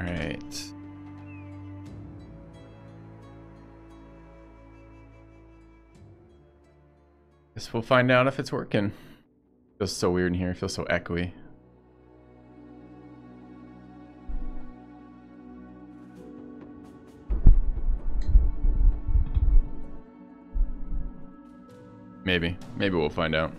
All right. Guess we'll find out if it's working. Feels so weird in here. Feels so echoey. Maybe. Maybe we'll find out.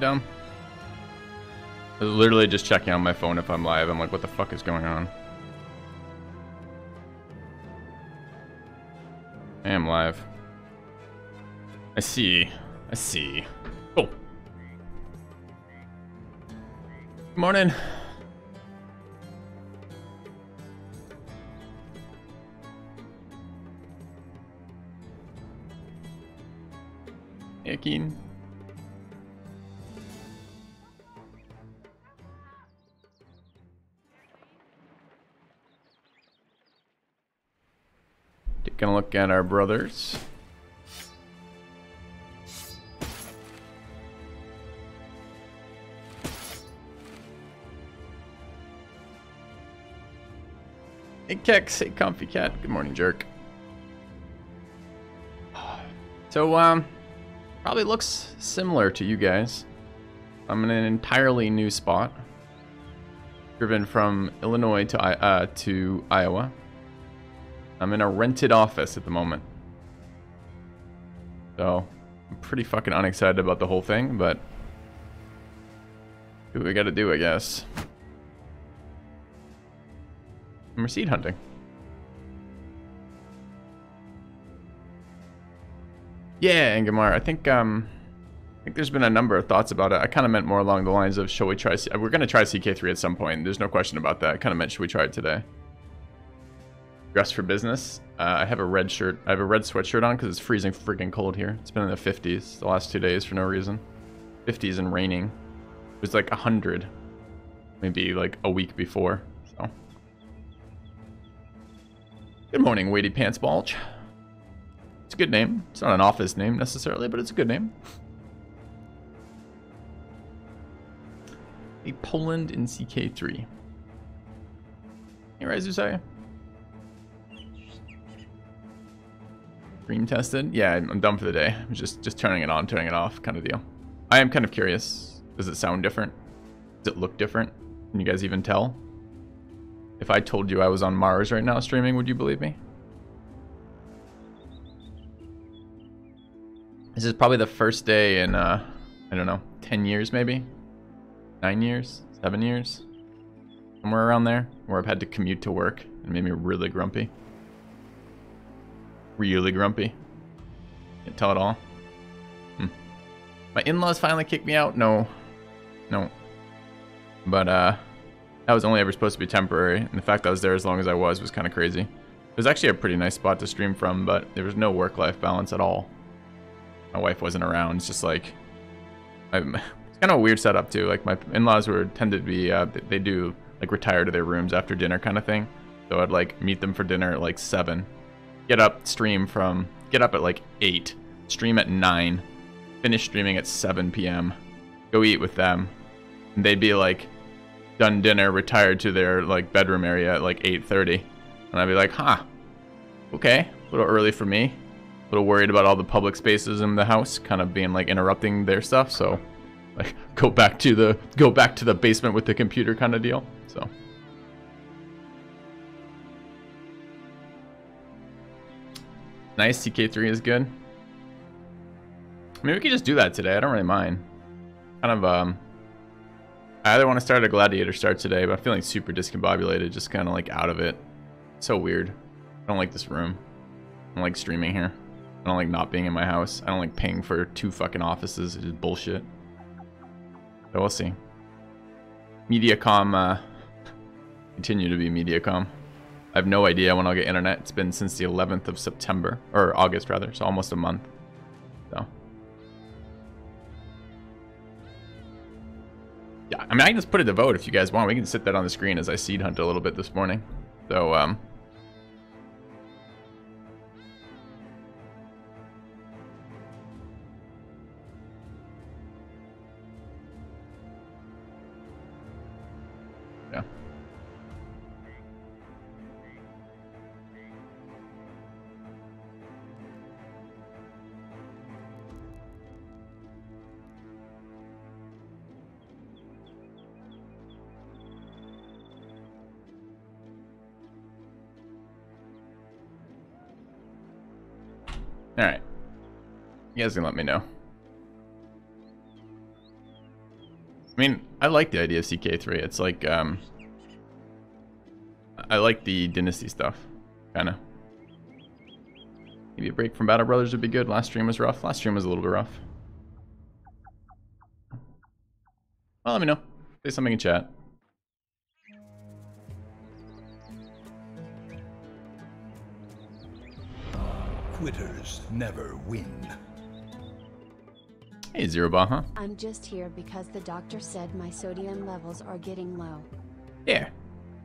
Dumb. I was literally just checking on my phone if I'm live. I'm like, what the fuck is going on? I am live. I see. I see. Cool. Good morning. Hey, Joaquin. Gonna look at our brothers. Hey Kex, hey Comfy Cat. Good morning, jerk. So probably looks similar to you guys. I'm in an entirely new spot. Driven from Illinois to Iowa. I'm in a rented office at the moment. So, I'm pretty fucking unexcited about the whole thing, but... do what we gotta do, I guess. I'm receipt hunting. Yeah, Angamar, I think there's been a number of thoughts about it. I kind of meant more along the lines of, shall we try... We're gonna try CK3 at some point. There's no question about that. I kind of meant, should we try it today? Dress for business. I have a red shirt. I have a red sweatshirt on because it's freezing freaking cold here. It's been in the 50s the last 2 days for no reason. 50s and raining. It was like 100, maybe like a week before. So. Good morning, Weighty Pants Bulge. It's a good name. It's not an office name necessarily, but it's a good name. A Poland in CK3. Hey, Vizcaya. Stream tested? Yeah, I'm done for the day. I'm just turning it on, turning it off kind of deal. I am kind of curious. Does it sound different? Does it look different? Can you guys even tell? If I told you I was on Mars right now streaming, would you believe me? This is probably the first day in, I don't know, 10 years maybe? 9 years? 7 years? Somewhere around there where I've had to commute to work. It made me really grumpy. Really grumpy. Can't tell it all. My in-laws finally kicked me out. No. No. But, that was only ever supposed to be temporary. And the fact that I was there as long as I was kind of crazy. It was actually a pretty nice spot to stream from, but there was no work-life balance at all. My wife wasn't around. It's just like... it's kind of a weird setup, too. Like, my in-laws tended to be... they do, like, retire to their rooms after dinner kind of thing. So I'd, like, meet them for dinner at, like, 7. Get up at like 8, stream at 9, finish streaming at 7 p.m, go eat with them, and they'd be like, done dinner, retired to their like bedroom area at like 8:30, and I'd be like, huh, okay, a little early for me, a little worried about all the public spaces in the house, kind of being like interrupting their stuff, so like go back to the basement with the computer kind of deal, so. Nice, CK3 is good. I mean, we could just do that today. I don't really mind. Kind of, I either want to start a gladiator start today, but I'm feeling super discombobulated, just kind of like out of it. It's so weird. I don't like this room. I don't like streaming here. I don't like not being in my house. I don't like paying for two fucking offices. It's just bullshit. But we'll see. MediaCom, continue to be MediaCom. I have no idea when I'll get internet. It's been since the 11th of September, or August rather, so almost a month. So. Yeah, I mean, I can just put it to vote if you guys want. We can sit that on the screen as I seed hunt a little bit this morning. So, alright. You guys can let me know. I mean, I like the idea of CK3. It's like, I like the Dynasty stuff. Kinda. Maybe a break from Battle Brothers would be good. Last stream was rough. Last stream was a little bit rough. Well, let me know. Say something in chat. Quitters never win. Hey, Zero Ba, huh? I'm just here because the doctor said my sodium levels are getting low. Yeah.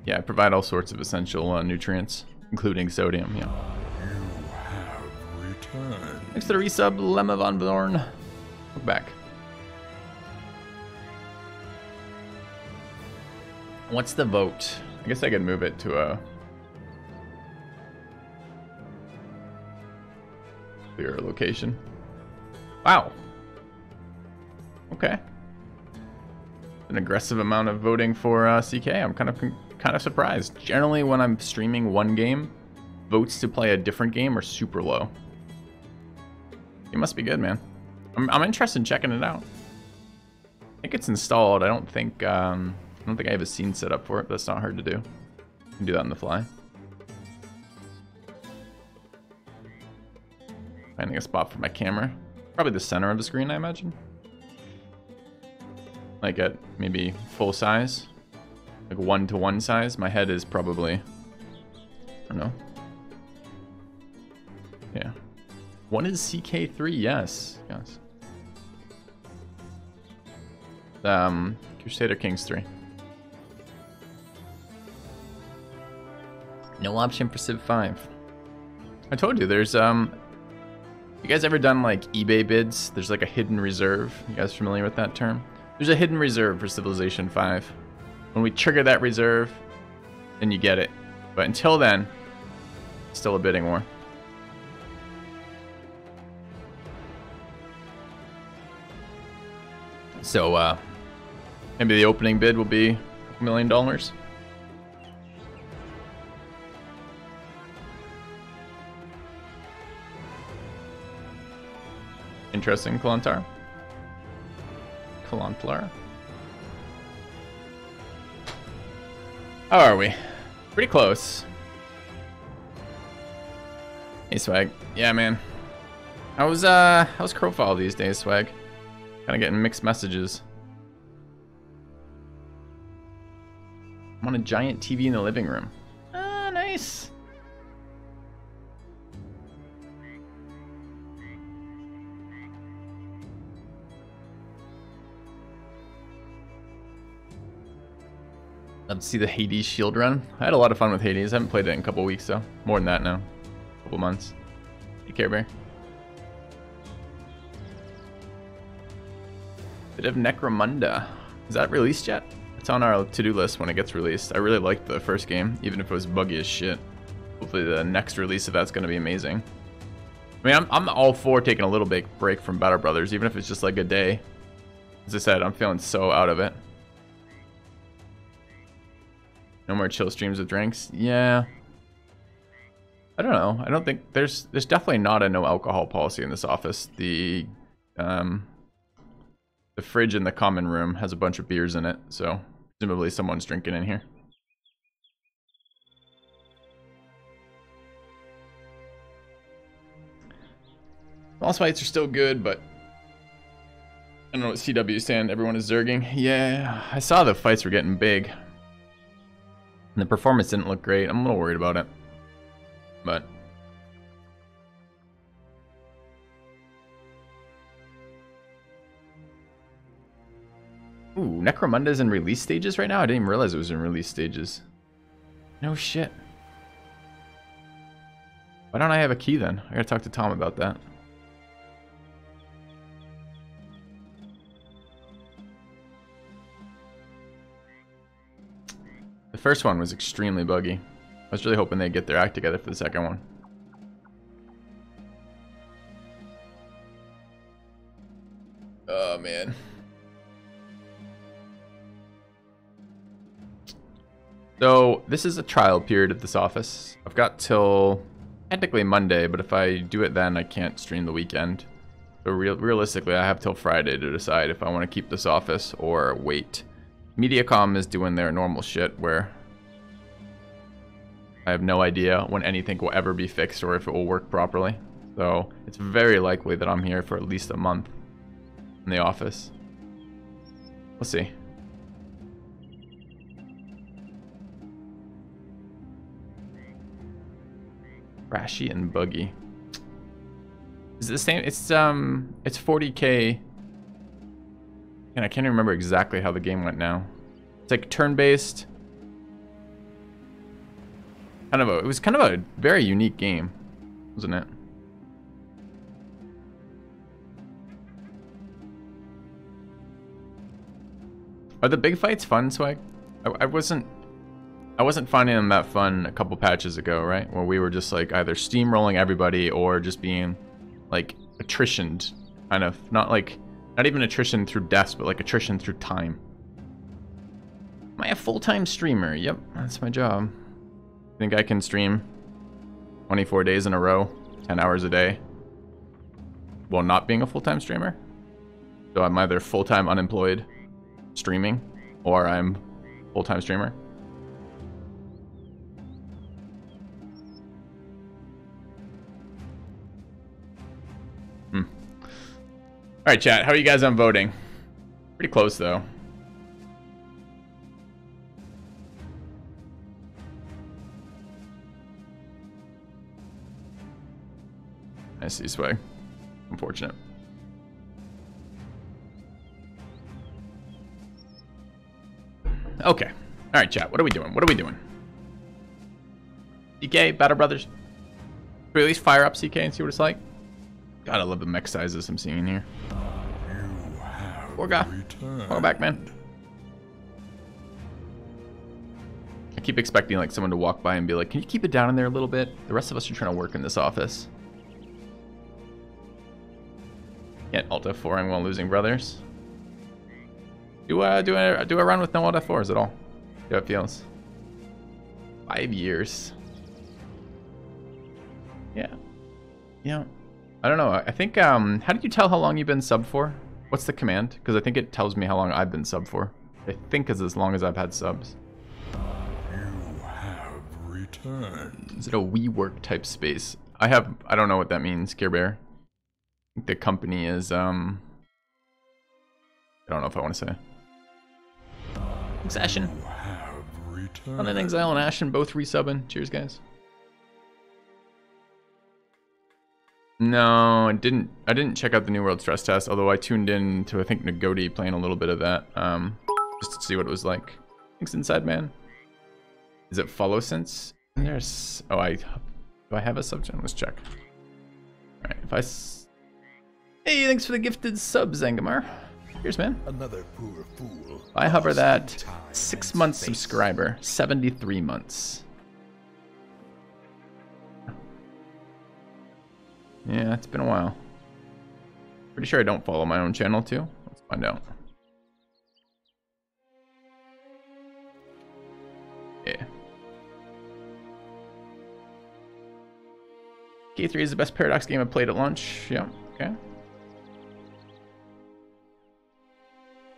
Yeah, I provide all sorts of essential nutrients, including sodium, yeah. You have returned. Thanks to the resub, Lemma Von Vorn. Look back. What's the vote? I guess I could move it to a... your location. Wow. Okay. An aggressive amount of voting for CK. I'm kind of surprised. Generally, when I'm streaming one game, votes to play a different game are super low. It must be good, man. I'm interested in checking it out. I think it's installed. I don't think I have a scene set up for it. But that's not hard to do. You can do that on the fly. Finding a spot for my camera. Probably the center of the screen, I imagine. Like at maybe full size. Like 1-to-1 size. My head is probably, I don't know. Yeah. What is CK3? Yes. Yes. Crusader Kings 3. No option for Civ 5. I told you, there's, you guys ever done like eBay bids? There's like a hidden reserve. You guys familiar with that term? There's a hidden reserve for Civilization 5. When we trigger that reserve, then you get it. But until then, it's still a bidding war. So maybe the opening bid will be $1 million. Interesting, Kalantar. Kalantlar. How are we? Pretty close. Hey, Swag. Yeah, man. How's Crowfall these days, Swag? Kind of getting mixed messages. I'm on a giant TV in the living room. Ah, nice. Love to see the Hades shield run. I had a lot of fun with Hades. I haven't played it in a couple weeks, though. More than that now. A couple months. Take care, Bear. Bit of Necromunda. Is that released yet? It's on our to-do list when it gets released. I really liked the first game, even if it was buggy as shit. Hopefully the next release of that's going to be amazing. I mean, I'm all for taking a little big break from Battle Brothers, even if it's just like a day. As I said, I'm feeling so out of it. No more chill streams with drinks. Yeah. I don't know. I don't think there's definitely not a no alcohol policy in this office. The fridge in the common room has a bunch of beers in it, so presumably someone's drinking in here. Boss fights are still good, but I don't know what CW stand. Everyone is zerging. Yeah, I saw the fights were getting big. And the performance didn't look great. I'm a little worried about it. But ooh, Necromunda's in release stages right now? I didn't even realize it was in release stages. No shit. Why don't I have a key then? I gotta talk to Tom about that. The first one was extremely buggy. I was really hoping they'd get their act together for the second one. Oh, man. So, this is a trial period at this office. I've got till technically Monday, but if I do it then, I can't stream the weekend. So realistically, I have till Friday to decide if I want to keep this office or wait. MediaCom is doing their normal shit where I have no idea when anything will ever be fixed or if it will work properly. So it's very likely that I'm here for at least a month in the office. We'll see. Rashy and buggy. Is it the same? It's 40k. And I can't even remember exactly how the game went now. It's like turn-based. Kind of a, it was kind of a very unique game, wasn't it? Are the big fights fun, Swag? I wasn't finding them that fun a couple patches ago, right? Where we were just like either steamrolling everybody or just being like attritioned, kind of. Not even attrition through deaths, but like attrition through time. Am I a full-time streamer? Yep, that's my job. I think I can stream 24 days in a row, 10 hours a day, while not being a full-time streamer. So I'm either full-time unemployed streaming, or I'm full-time streamer. All right, chat, how are you guys on voting? Pretty close, though. I see Swag. Unfortunate. Okay. All right, chat, what are we doing? What are we doing? CK, Battle Brothers. Should we at least fire up CK and see what it's like? God, I love the mech sizes I'm seeing here. Welcome back, man. I keep expecting like someone to walk by and be like, "Can you keep it down in there a little bit? The rest of us are trying to work in this office." Can't Alt F4ing while losing brothers. Do I run with no Alt F4s at all? See how it feels. 5 years. Yeah. Yeah. I don't know. I think, how did you tell how long you've been sub for? What's the command? Because I think it tells me how long I've been sub for. I think it's as long as I've had subs. You have returned. Is it a WeWork type space? I don't know what that means, Care Bear. I think the company is, I don't know if I want to say. Thanks, Ashen. You have returned. Other things, Exile and Ashen both resubbing. Cheers, guys. No, I didn't check out the New World stress test, although I tuned in to, I think, Nagoti playing a little bit of that, just to see what it was like. Thanks, Inside Man. Is it follow since? There's, oh, do I have a subchannel? Let's check. All right, if I, hey, thanks for the gifted subs, Angamar. Here's, man. Another poor fool. If I hover that, 6 month subscriber, 73 months. Yeah, it's been a while. Pretty sure I don't follow my own channel, too. Let's find out. Yeah. K3 is the best Paradox game I played at launch. Yeah, okay.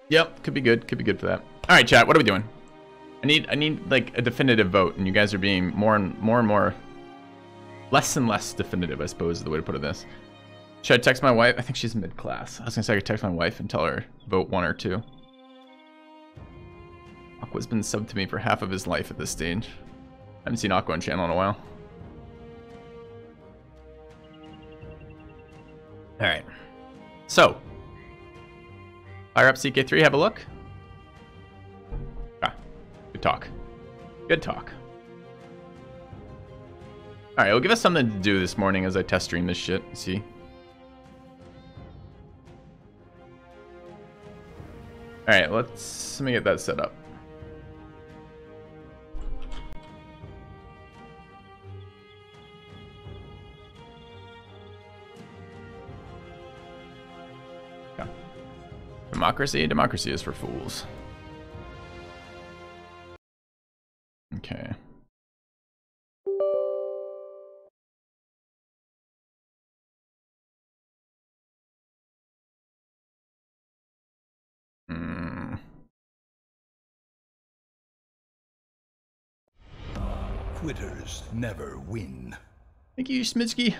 Yep, could be good. Could be good for that. All right, chat, what are we doing? I need like, a definitive vote, and you guys are being more and more... less and less definitive, I suppose, is the way to put it this. Should I text my wife? I think she's mid-class. I was gonna say I could text my wife and tell her vote 1 or 2. Aqua's been subbed to me for half of his life at this stage. I haven't seen Aqua on channel in a while. Alright. So. Fire up CK3, have a look. Ah. Good talk. Good talk. Alright, it'll give us something to do this morning as I test stream this shit. See? Alright, let me get that set up. Yeah. Democracy? Democracy is for fools. Okay. Quitters never win. Thank you, Smitsky.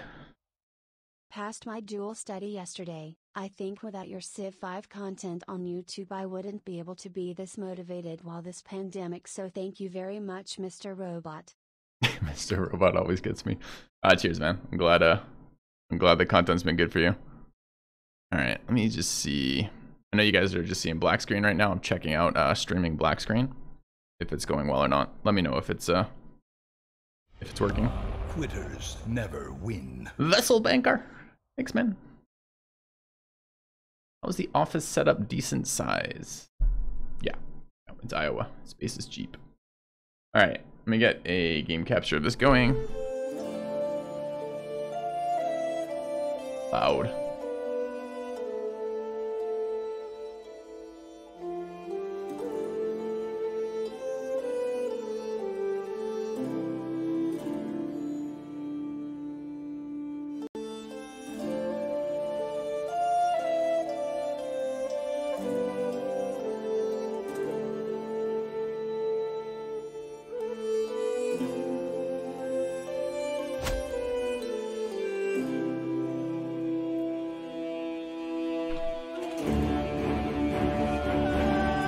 Passed my dual study yesterday. I think without your Civ 5 content on YouTube, I wouldn't be able to be this motivated while this pandemic. So thank you very much, Mr. Robot. Mr. Robot always gets me. Cheers, man. I'm glad the content's been good for you. All right, let me just see. I know you guys are just seeing black screen right now. I'm checking out streaming black screen. If it's going well or not, let me know if it's working. Quitters never win. Vessel Banker. Thanks, man. How's the office set up? Decent size. Yeah. Oh, it's Iowa. Space is cheap. All right. Let me get a game capture of this going. Loud.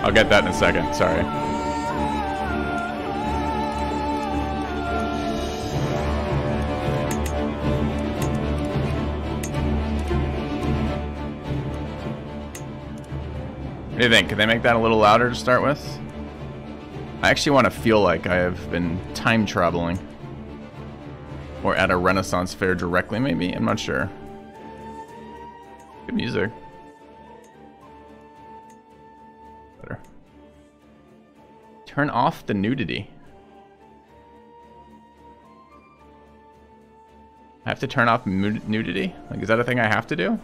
I'll get that in a second, sorry. What do you think? Can they make that a little louder to start with? I actually want to feel like I have been time traveling. Or at a Renaissance fair directly, maybe? I'm not sure. Good music. Turn off the nudity. I have to turn off nudity? Like, is that a thing I have to do?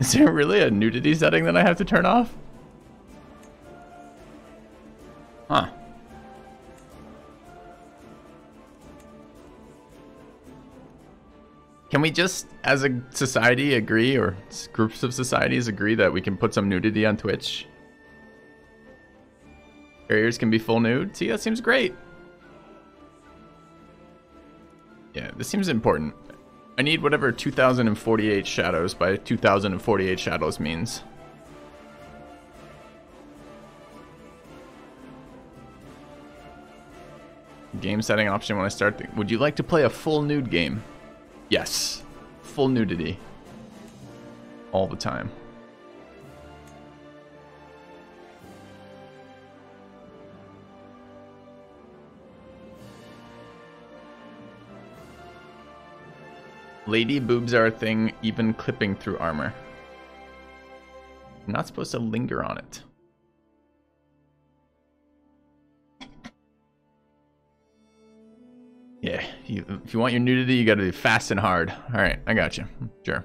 Is there really a nudity setting that I have to turn off? Huh. Can we just, as a society, agree, or groups of societies agree that we can put some nudity on Twitch? Barriers can be full nude. See, that seems great. Yeah, this seems important. I need whatever 2048 shadows by 2048 shadows means. Game setting option when I start. Would you like to play a full nude game? Yes. Full nudity. All the time. Lady boobs are a thing, even clipping through armor. I'm not supposed to linger on it. Yeah, if you want your nudity, you gotta be fast and hard. Alright, I got you. Sure.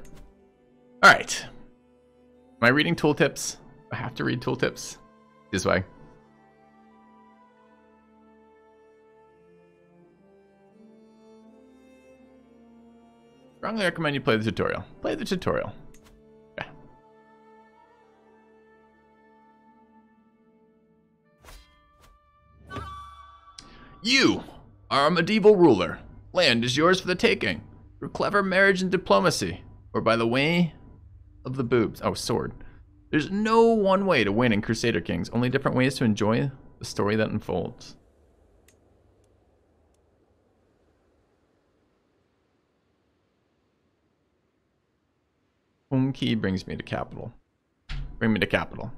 Alright. Am I reading tooltips? I have to read tooltips. This way. Strongly recommend you play the tutorial. Play the tutorial. Yeah. You are a medieval ruler. Land is yours for the taking. Through clever marriage and diplomacy, or by the way of the boobs. Oh, sword. There's no one way to win in Crusader Kings, only different ways to enjoy the story that unfolds. Home key brings me to capital. Bring me to capital.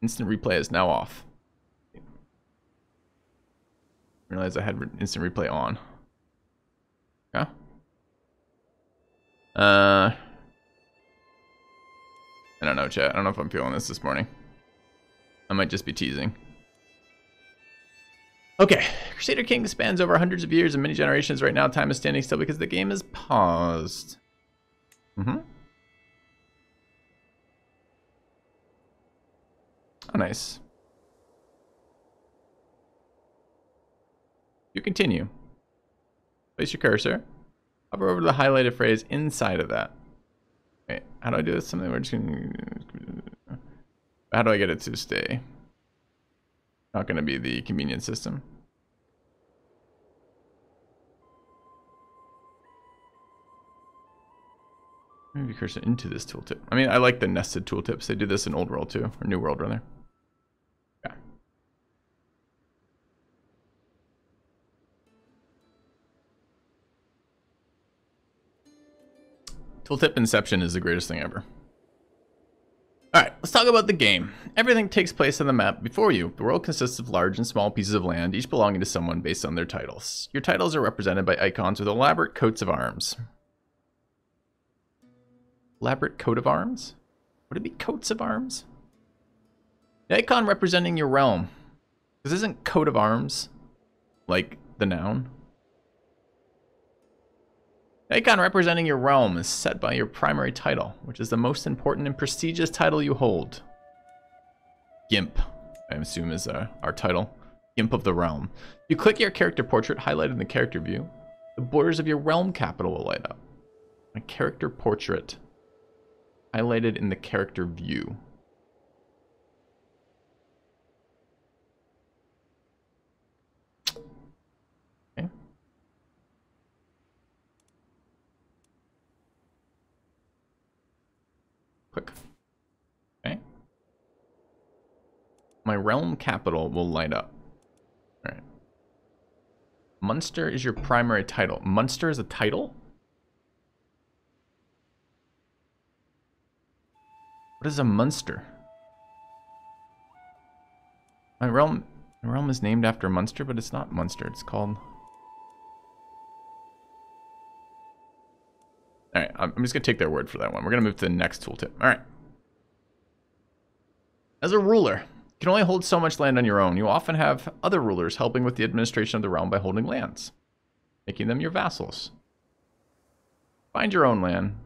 Instant replay is now off. I realized I had instant replay on. Yeah. I don't know, chat. I don't know if I'm feeling this morning. I might just be teasing. Okay. Crusader Kings spans over hundreds of years and many generations. Right now, time is standing still because the game is paused. Mm-hmm. Oh, nice. You continue. Place your cursor. Hover over to the highlighted phrase inside of that. Wait, how do I do this? Something we're just gonna... How do I get it to stay? Not gonna be the convenient system. Maybe cursor into this tooltip. I mean, I like the nested tooltips. They do this in Old World too, or New World rather. Yeah. Tooltip inception is the greatest thing ever. Alright, let's talk about the game. Everything takes place on the map before you. The world consists of large and small pieces of land, each belonging to someone based on their titles. Your titles are represented by icons with elaborate coats of arms. Elaborate coat of arms? Would it be coats of arms? The icon representing your realm. This isn't coat of arms, like the noun. The icon representing your realm is set by your primary title, which is the most important and prestigious title you hold. Gimp, I assume is our title. Gimp of the Realm. You click your character portrait highlighted in the character view. The borders of your realm capital will light up. A character portrait highlighted in the character view. Click. Okay. My realm capital will light up. All right. Munster is your primary title. Munster is a title? What is a Munster? My realm is named after Munster, but it's not Munster. It's called... Alright, I'm just going to take their word for that one. We're going to move to the next tooltip. Alright. As a ruler, you can only hold so much land on your own. You often have other rulers helping with the administration of the realm by holding lands, making them your vassals. Find your own land,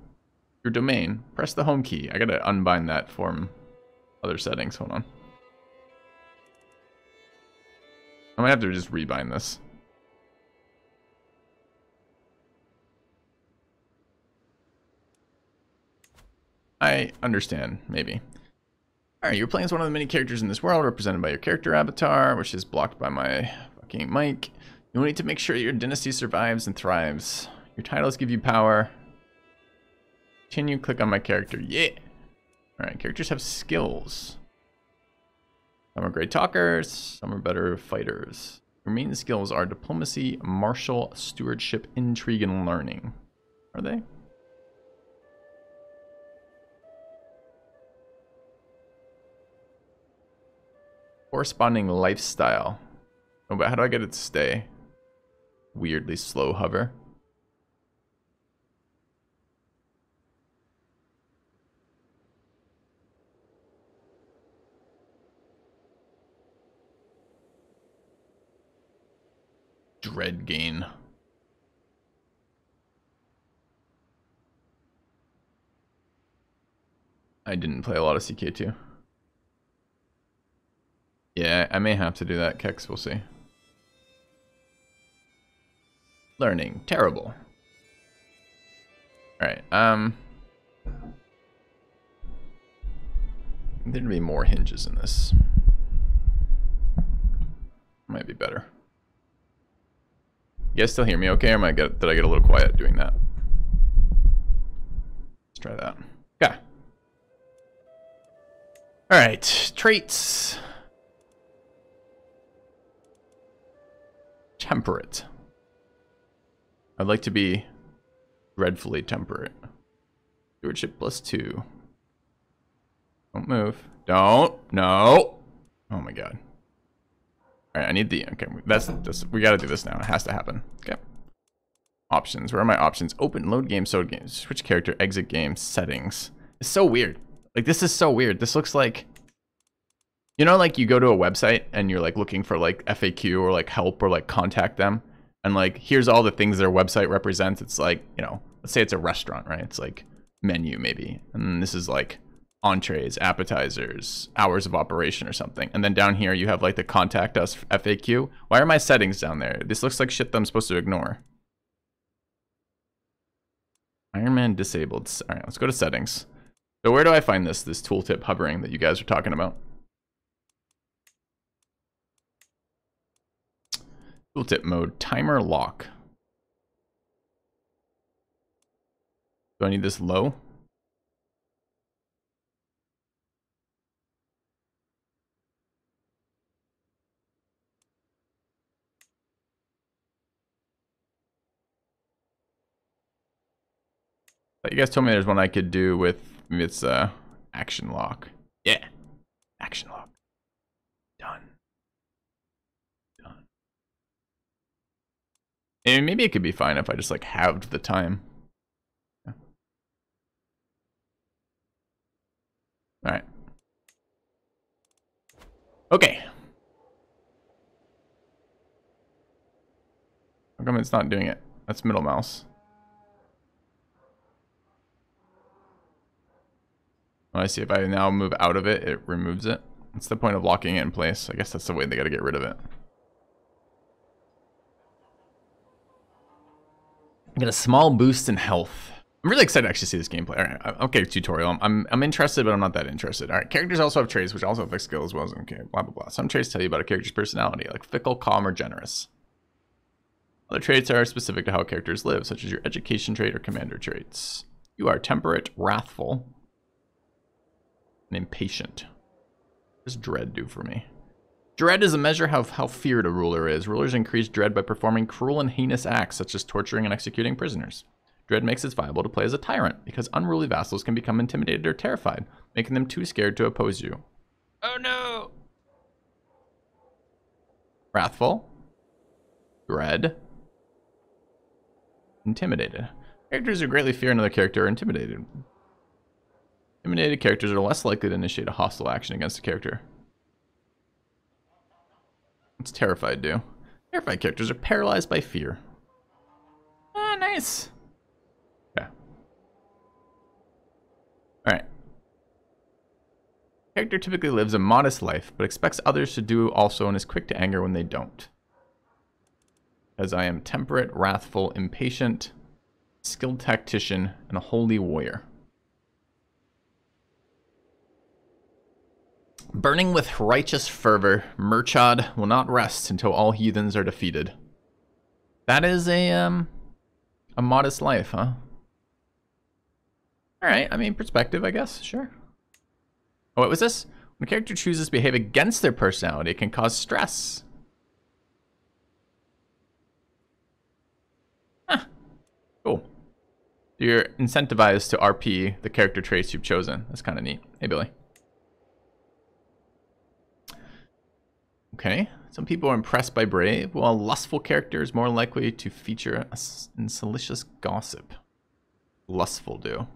your domain, press the home key. I got to unbind that from other settings. Hold on. I might have to just rebind this. I understand, maybe. Alright, you're playing as one of the many characters in this world, represented by your character avatar, which is blocked by my fucking mic. You'll need to make sure your dynasty survives and thrives. Your titles give you power. Continue, click on my character. Yeah! Alright, characters have skills. Some are great talkers, some are better fighters. Your main skills are diplomacy, martial, stewardship, intrigue, and learning. Are they? Corresponding lifestyle. Oh, but how do I get it to stay? Weirdly slow hover. Dread gain. I didn't play a lot of CK2. Yeah, I may have to do that, Kex, we'll see. Learning, terrible. Alright, there'd be more hinges in this. Might be better. You guys still hear me okay, or did I get a little quiet doing that? try that. Yeah. All right, traits. Temperate. I'd like to be dreadfully temperate. Stewardship +2. Don't move. Don't. No. Oh my god. All right, I need the. Okay, that's we gotta do this now. It has to happen. Okay. Options. Where are my options? Open. Load game. Load games. Switch character. Exit game. Settings. It's so weird. Like this is so weird. This looks like. You know, like, you go to a website and you're, like, looking for, like, FAQ or, like, help or, like, contact them. And, like, here's all the things their website represents. It's, like, you know, let's say it's a restaurant, right? It's, like, menu, maybe. And this is, like, entrees, appetizers, hours of operation or something. And then down here you have, like, the contact us FAQ. Why are my settings down there? This looks like shit that I'm supposed to ignore. Iron Man disabled. All right, let's go to settings. So where do I find this tooltip hovering that you guys are talking about? Tooltip mode, timer lock. Do I need this low? You guys told me there's one I could do with, maybe it's action lock. Yeah, action lock. Done. And maybe it could be fine if I just, like, halved the time. Yeah. All right. Okay. How come it's not doing it? That's middle mouse. Oh, I see. If I now move out of it, it removes it. What's the point of locking it in place? I guess that's the way they got to get rid of it. I get a small boost in health. I'm really excited to actually see this gameplay. All right, okay, tutorial. I'm interested, but I'm not that interested. All right, characters also have traits, which also affect skill as well as, okay, blah, blah, blah. Some traits tell you about a character's personality, like fickle, calm, or generous. Other traits are specific to how characters live, such as your education trait or commander traits. You are temperate, wrathful, and impatient. What does dread do for me? Dread is a measure of how feared a ruler is. Rulers increase dread by performing cruel and heinous acts, such as torturing and executing prisoners. Dread makes it viable to play as a tyrant, because unruly vassals can become intimidated or terrified, making them too scared to oppose you. Oh no! Wrathful. Dread. Intimidated. Characters who greatly fear another character are intimidated. Intimidated characters are less likely to initiate a hostile action against a character. What's terrified do? Terrified characters are paralyzed by fear. Ah, nice. Yeah. Alright. Character typically lives a modest life, but expects others to do also and is quick to anger when they don't. As I am temperate, wrathful, impatient, skilled tactician, and a holy warrior. Burning with righteous fervor, Murchad will not rest until all heathens are defeated. That is a modest life, huh? Alright, I mean, perspective, I guess, sure. Oh, what was this? When a character chooses to behave against their personality, it can cause stress. Huh. Cool. So you're incentivized to RP the character traits you've chosen. That's kind of neat. Hey, Billy. Okay, some people are impressed by brave, while a lustful character is more likely to feature in salacious gossip. Lustful do.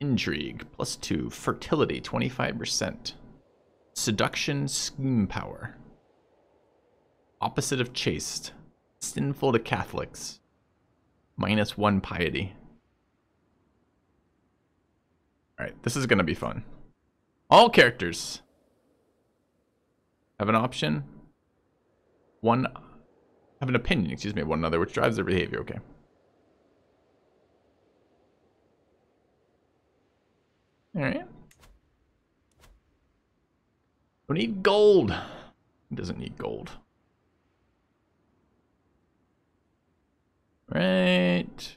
Intrigue, +2. Fertility, 25%. Seduction, scheme power. Opposite of chaste. Sinful to Catholics. -1 piety. Alright, this is gonna be fun. All characters have an option, have an opinion, excuse me, one another, which drives their behavior, okay. Alright. We need gold. Who doesn't need gold? Right.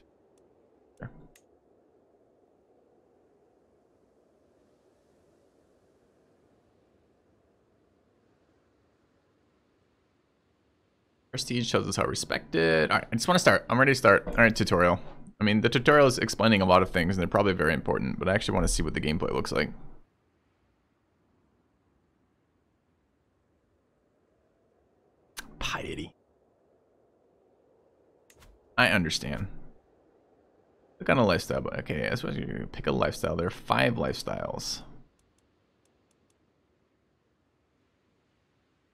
Prestige shows us how respected. All right, I just want to start. I'm ready to start. All right, tutorial. I mean, the tutorial is explaining a lot of things, and they're probably very important, but I actually want to see what the gameplay looks like. Piety. I understand. Look on a lifestyle, but okay, that's what you pick a lifestyle. There are 5 lifestyles.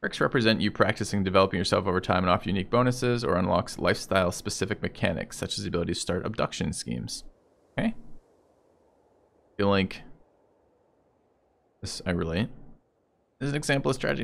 Perks represent you practicing developing yourself over time and offer unique bonuses or unlocks lifestyle specific mechanics, such as the ability to start abduction schemes. Okay. I feel like this I relate. This is an example of strategy.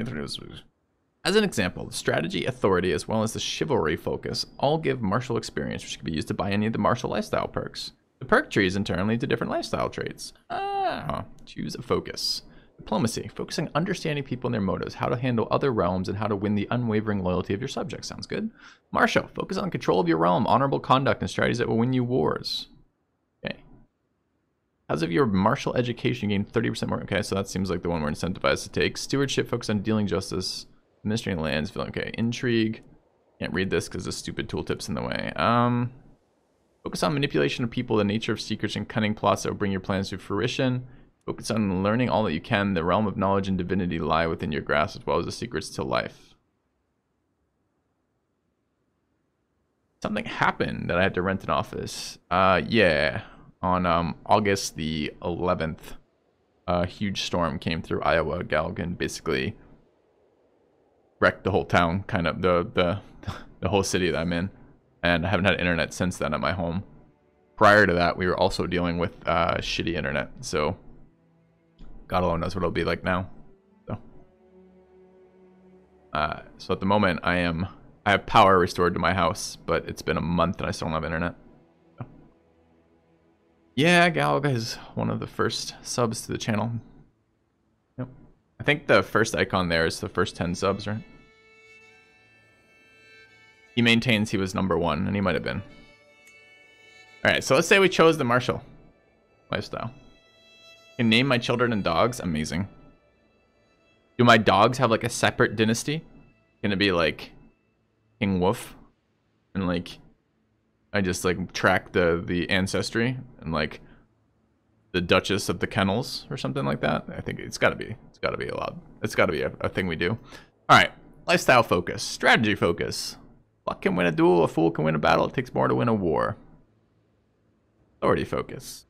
As an example, the strategy, authority, as well as the chivalry focus all give martial experience, which can be used to buy any of the martial lifestyle perks. The perk trees in turn lead to different lifestyle traits. Ah, choose a focus. Diplomacy, focusing on understanding people and their motives, how to handle other realms, and how to win the unwavering loyalty of your subjects. Sounds good. Martial, focus on control of your realm, honorable conduct, and strategies that will win you wars. Okay. As of your martial education, you gain 30% more. Okay, so that seems like the one we're incentivized to take. Stewardship, focus on dealing justice, administering lands. Okay, intrigue. Can't read this because the stupid tooltip's in the way. Focus on manipulation of people, the nature of secrets, and cunning plots that will bring your plans to fruition. Focus on learning all that you can. The realm of knowledge and divinity lie within your grasp, as well as the secrets to life. Something happened that I had to rent an office. Yeah, on August the 11th, a huge storm came through Iowa. Galligan basically wrecked the whole town, kind of the whole city that I'm in, and I haven't had internet since then at my home. Prior to that, we were also dealing with shitty internet, so. God alone knows what it'll be like now. So, at the moment, I have power restored to my house, but it's been a month and I still don't have internet. So. Yeah, Galaga is one of the first subs to the channel. Yep. I think the first icon there is the first 10 subs, right? He maintains he was #1, and he might have been. All right, so let's say we chose the martial lifestyle. Can name my children and dogs. Amazing. Do my dogs have like a separate dynasty? Gonna be like King Wolf, and like I just like track the ancestry and like the Duchess of the Kennels or something like that. I think it's gotta be allowed. It's gotta be a thing we do. All right, lifestyle focus, strategy focus. Luck can win a duel. A fool can win a battle. It takes more to win a war. Authority focus.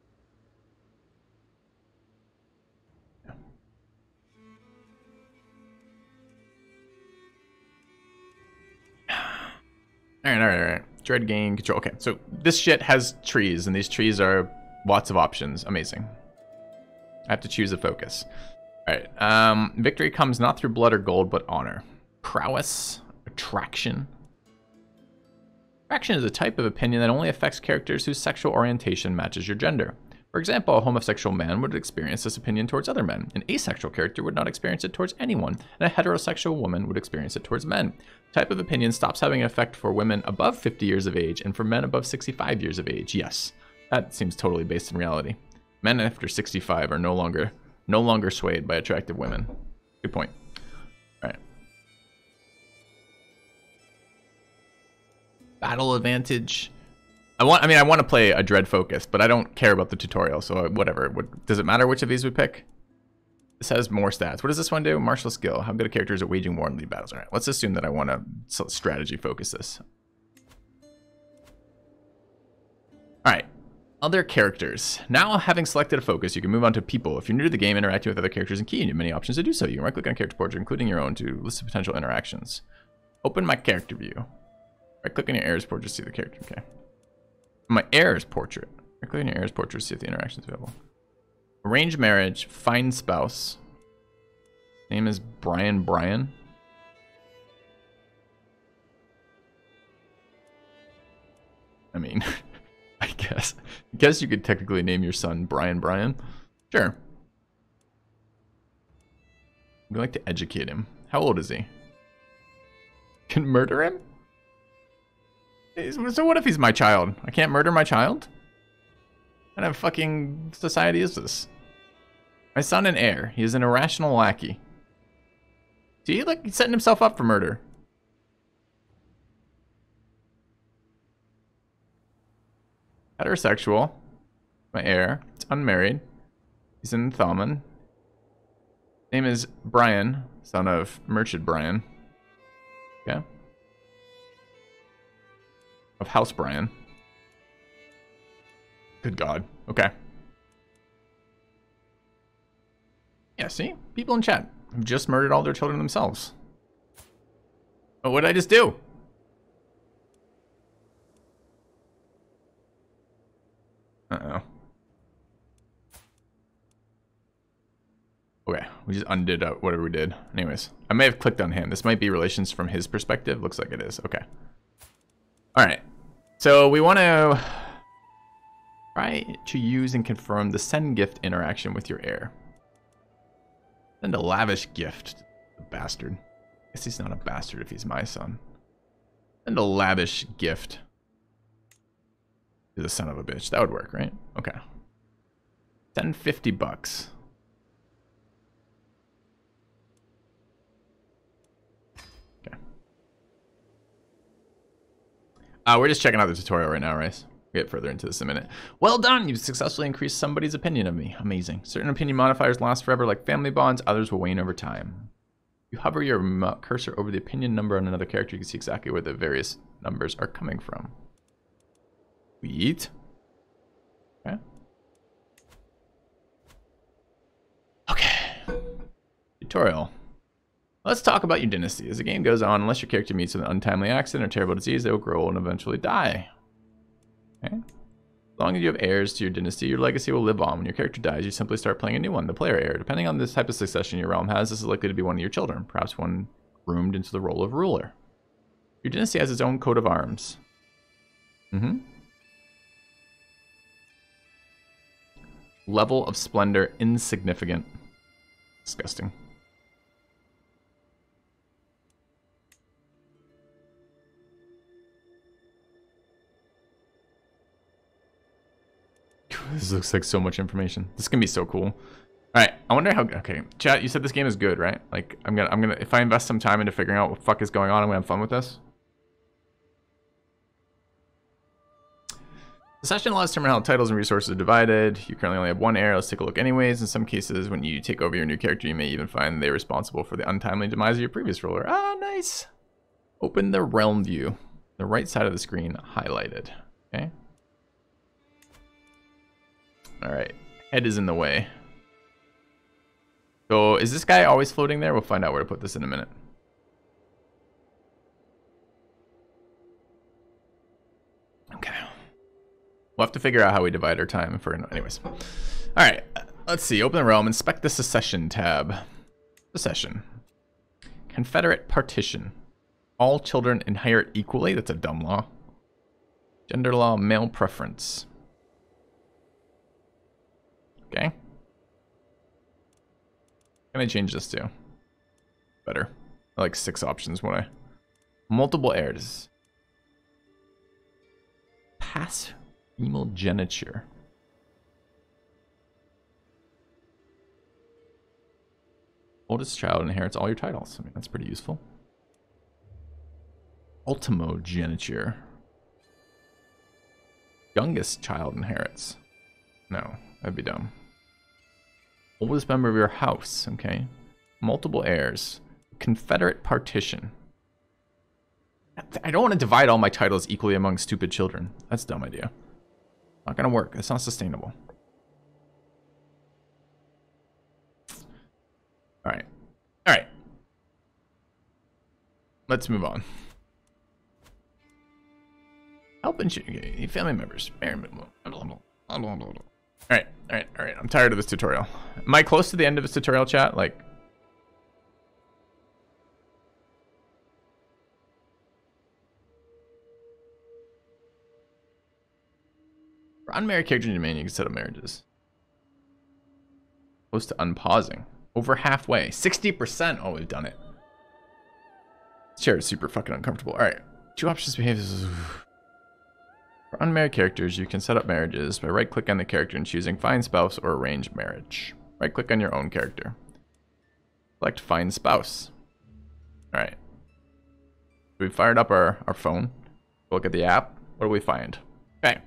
All right. Dread gain control. Okay, so this shit has trees, and these trees are lots of options. Amazing. I have to choose a focus. All right. Victory comes not through blood or gold, but honor. Prowess. Attraction. Attraction is a type of opinion that only affects characters whose sexual orientation matches your gender. For example, a homosexual man would experience this opinion towards other men. An asexual character would not experience it towards anyone, and a heterosexual woman would experience it towards men. The type of opinion stops having an effect for women above 50 years of age and for men above 65 years of age. Yes, that seems totally based in reality. Men after 65 are no longer swayed by attractive women. Good point. All right. Battle advantage. I want to play a Dread focus, but I don't care about the tutorial, so whatever. Does it matter which of these we pick? This has more stats. What does this one do? Martial skill. How good a character is at waging war and lead battles? All right, let's assume that I want to strategy focus this. All right, other characters. Now having selected a focus, you can move on to people. If you're new to the game, interacting with other characters and key, you have many options to do so. You can right-click on character portrait, including your own, to list potential interactions. Open my character view. Right-click on your heir's portrait to see the character. Okay. My heir's portrait. Click on your heir's portrait to see if the interaction is available. Arrange marriage. Find spouse. Name is Brian. Brian. I mean, I guess you could technically name your son Brian. Brian. Sure. We'd like to educate him. How old is he? Can murder him? So what if he's my child? I can't murder my child? What kind of fucking society is this? My son and heir. He is an irrational lackey. See, like, he's setting himself up for murder. heterosexual. My heir. It's unmarried. He's in Thalman. Name is Brian, son of Merchant Brian. Okay. Of House Brian. Good God. Okay. Yeah, see? People in chat have just murdered all their children themselves. But what did I just do? Uh-oh. Okay, we just undid whatever we did. Anyways, I may have clicked on him. This might be relations from his perspective. Looks like it is. Okay. Alright. So we want to try to use and confirm the send gift interaction with your heir. Send a lavish gift. The bastard. I guess he's not a bastard if he's my son. Send a lavish gift to the son of a bitch. That would work, right? Okay. Send $50. Okay. We're just checking out the tutorial right now, Rice. We'll get further into this in a minute. Well done! You've successfully increased somebody's opinion of me. Amazing. Certain opinion modifiers last forever, like family bonds. Others will wane over time. You hover your cursor over the opinion number on another character. You can see exactly where the various numbers are coming from. Sweet. Okay. Okay. Tutorial. Let's talk about your dynasty. As the game goes on, unless your character meets with an untimely accident or terrible disease, they will grow old and eventually die. Okay. As long as you have heirs to your dynasty, your legacy will live on. When your character dies, you simply start playing a new one, the player heir. Depending on the type of succession your realm has, this is likely to be one of your children, perhaps one groomed into the role of ruler. Your dynasty has its own coat of arms. Mm-hmm. Level of splendor, insignificant. Disgusting. This looks like so much information. This is gonna be so cool. Alright, I wonder how. Okay, chat, you said this game is good, right? Like, I'm gonna if I invest some time into figuring out what the fuck is going on, I'm gonna have fun with this. The session allows to determine how titles and resources are divided. You currently only have one heir. Let's take a look anyways. In some cases, when you take over your new character, you may even find they're responsible for the untimely demise of your previous ruler. Ah, nice! Open the realm view. The right side of the screen highlighted. Okay. Alright. Head is in the way. So, is this guy always floating there? We'll find out where to put this in a minute. Okay. We'll have to figure out how we divide our time for anyways. Alright, let's see. Open the realm. Inspect the secession tab. Secession. Confederate partition. All children inherit equally. That's a dumb law. Gender law, male preference. Okay. Can I change this to? Better. I like 6 options when I... Multiple heirs. Pass... Female geniture. Oldest child inherits all your titles. I mean, that's pretty useful. Ultimo geniture. Youngest child inherits. No, that'd be dumb. Oldest member of your house. Okay. Multiple heirs. Confederate partition. I don't want to divide all my titles equally among stupid children. That's a dumb idea. Not gonna work. It's not sustainable. Alright. Alright. Let's move on. Help and okay, family members. Alright, alright, alright. I'm tired of this tutorial. Am I close to the end of this tutorial, chat? Like... Unmarried character in your domain, you can set up marriages. Close to unpausing. Over halfway. 60%! Oh, we've done it. This chair is super fucking uncomfortable. Alright. 2 options behaviors. For unmarried characters, you can set up marriages by right-click on the character and choosing Find Spouse or Arrange Marriage. Right-click on your own character. Select Find Spouse. Alright. We've fired up our phone. Look at the app. What do we find? Okay.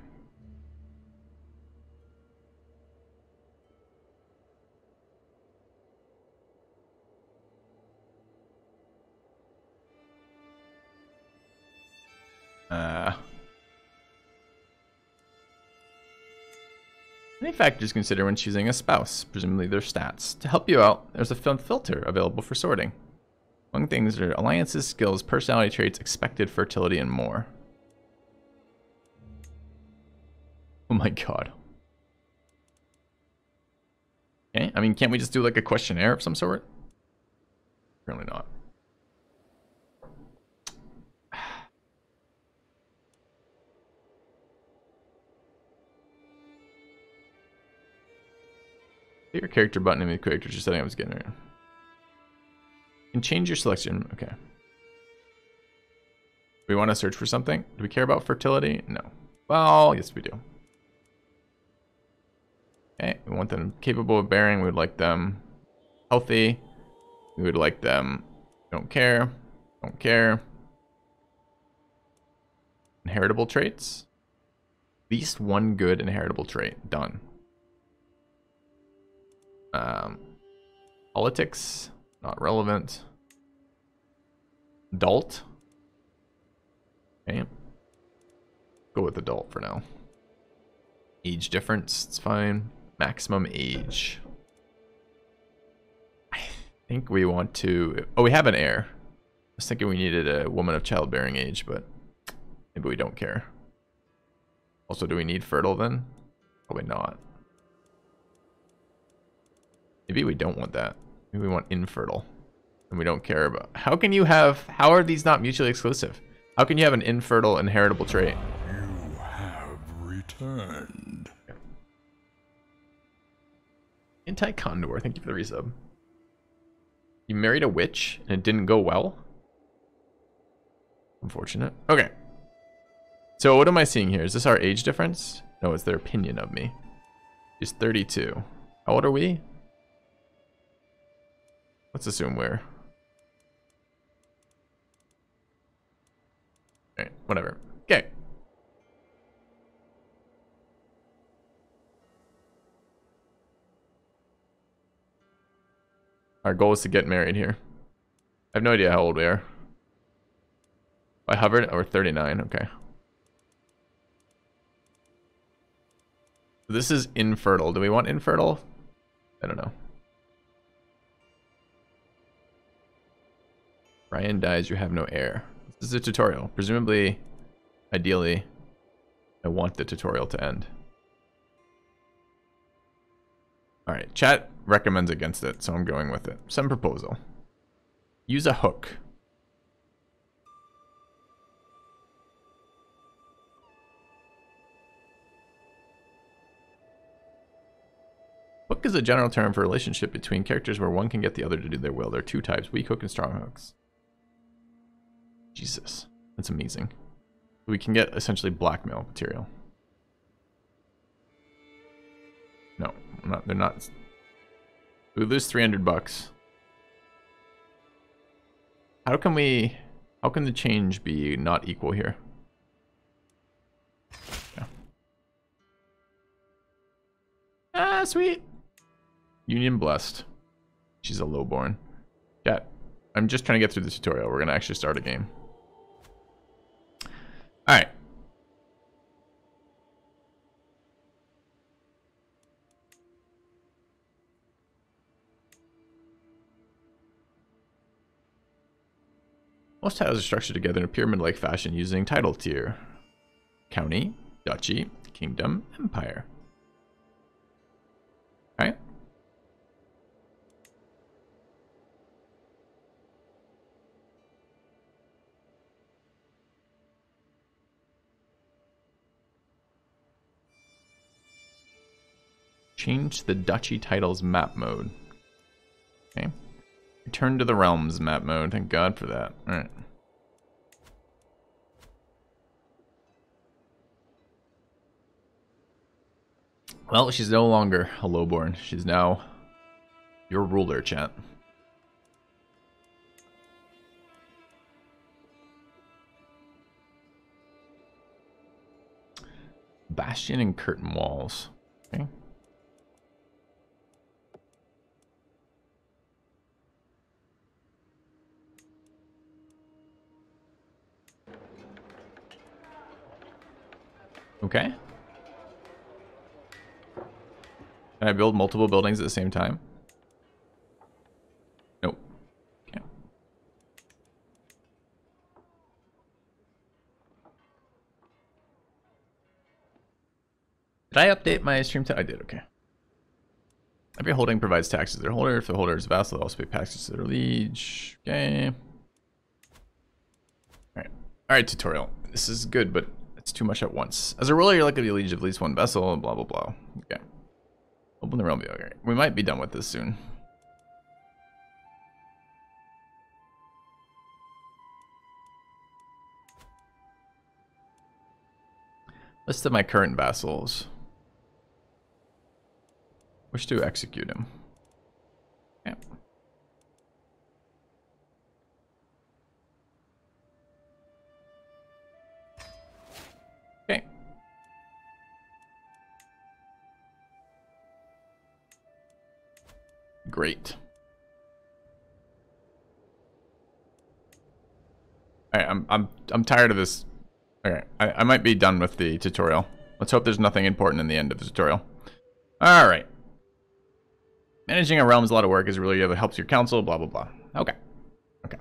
Many factors consider when choosing a spouse, presumably their stats. To help you out, there's a filter available for sorting. Among things are alliances, skills, personality traits, expected fertility, and more. Oh my god. Okay, I mean, can't we just do like a questionnaire of some sort? Apparently not. Hit your character button in the character setting I was getting right. And change your selection. Okay. We want to search for something. Do we care about fertility? No. Well, yes we do. Okay, we want them capable of bearing. We would like them healthy. We would like them. Don't care. Don't care. Inheritable traits. At least one good inheritable trait. Done. Politics. Not relevant. Adult. Okay. Go with adult for now. Age difference. It's fine. Maximum age. I think we want to... Oh, we have an heir. I was thinking we needed a woman of childbearing age, but maybe we don't care. Also, do we need fertile then? Probably not. Maybe we don't want that. Maybe we want infertile. And we don't care about... How can you have... How are these not mutually exclusive? How can you have an infertile inheritable trait? You have returned. Anti-Condor, thank you for the resub. You married a witch and it didn't go well? Unfortunate. Okay. So what am I seeing here? Is this our age difference? No, it's their opinion of me. She's 32. How old are we? Let's assume we're... Alright, whatever. Okay. Our goal is to get married here. I have no idea how old we are. I hovered, or 39, okay. This is infertile. Do we want infertile? I don't know. Brian dies, you have no heir. This is a tutorial. Presumably, ideally, I want the tutorial to end. Alright, chat recommends against it, so I'm going with it. Some proposal. Use a hook. Hook is a general term for a relationship between characters where one can get the other to do their will. There are two types, weak hook and strong hooks. Jesus, that's amazing. We can get essentially blackmail material. No, they're not. We lose $300. How can we? How can the change be not equal here? Yeah. Ah, sweet. Union blessed. She's a lowborn. Yeah, I'm just trying to get through this tutorial. We're gonna actually start a game. All right. Most titles are structured together in a pyramid-like fashion using title tier. County, duchy, kingdom, empire. All right. Change the duchy titles map mode. Okay. Return to the realms map mode. Thank God for that. All right. Well, she's no longer a lowborn. She's now your ruler, chat. Bastion and curtain walls. Okay. Okay. Can I build multiple buildings at the same time? Nope. Okay. Did I update my stream tag? I did, okay. Every holding provides taxes to their holder. If the holder is a vassal, they'll also pay taxes to their liege. Okay. Alright. Alright, tutorial. This is good, but it's too much at once. As a ruler, you're likely to be a liege of at least one vessel, and blah, blah, blah. Okay. Open the realm view. Okay. We might be done with this soon. List of my current vassals. Wish to execute him. Yeah. Okay. Great. All right, I'm tired of this. All right, I might be done with the tutorial. Let's hope there's nothing important in the end of the tutorial. All right. Managing a realm is a lot of work. Is really it helps your council, blah, blah, blah. Okay. Okay.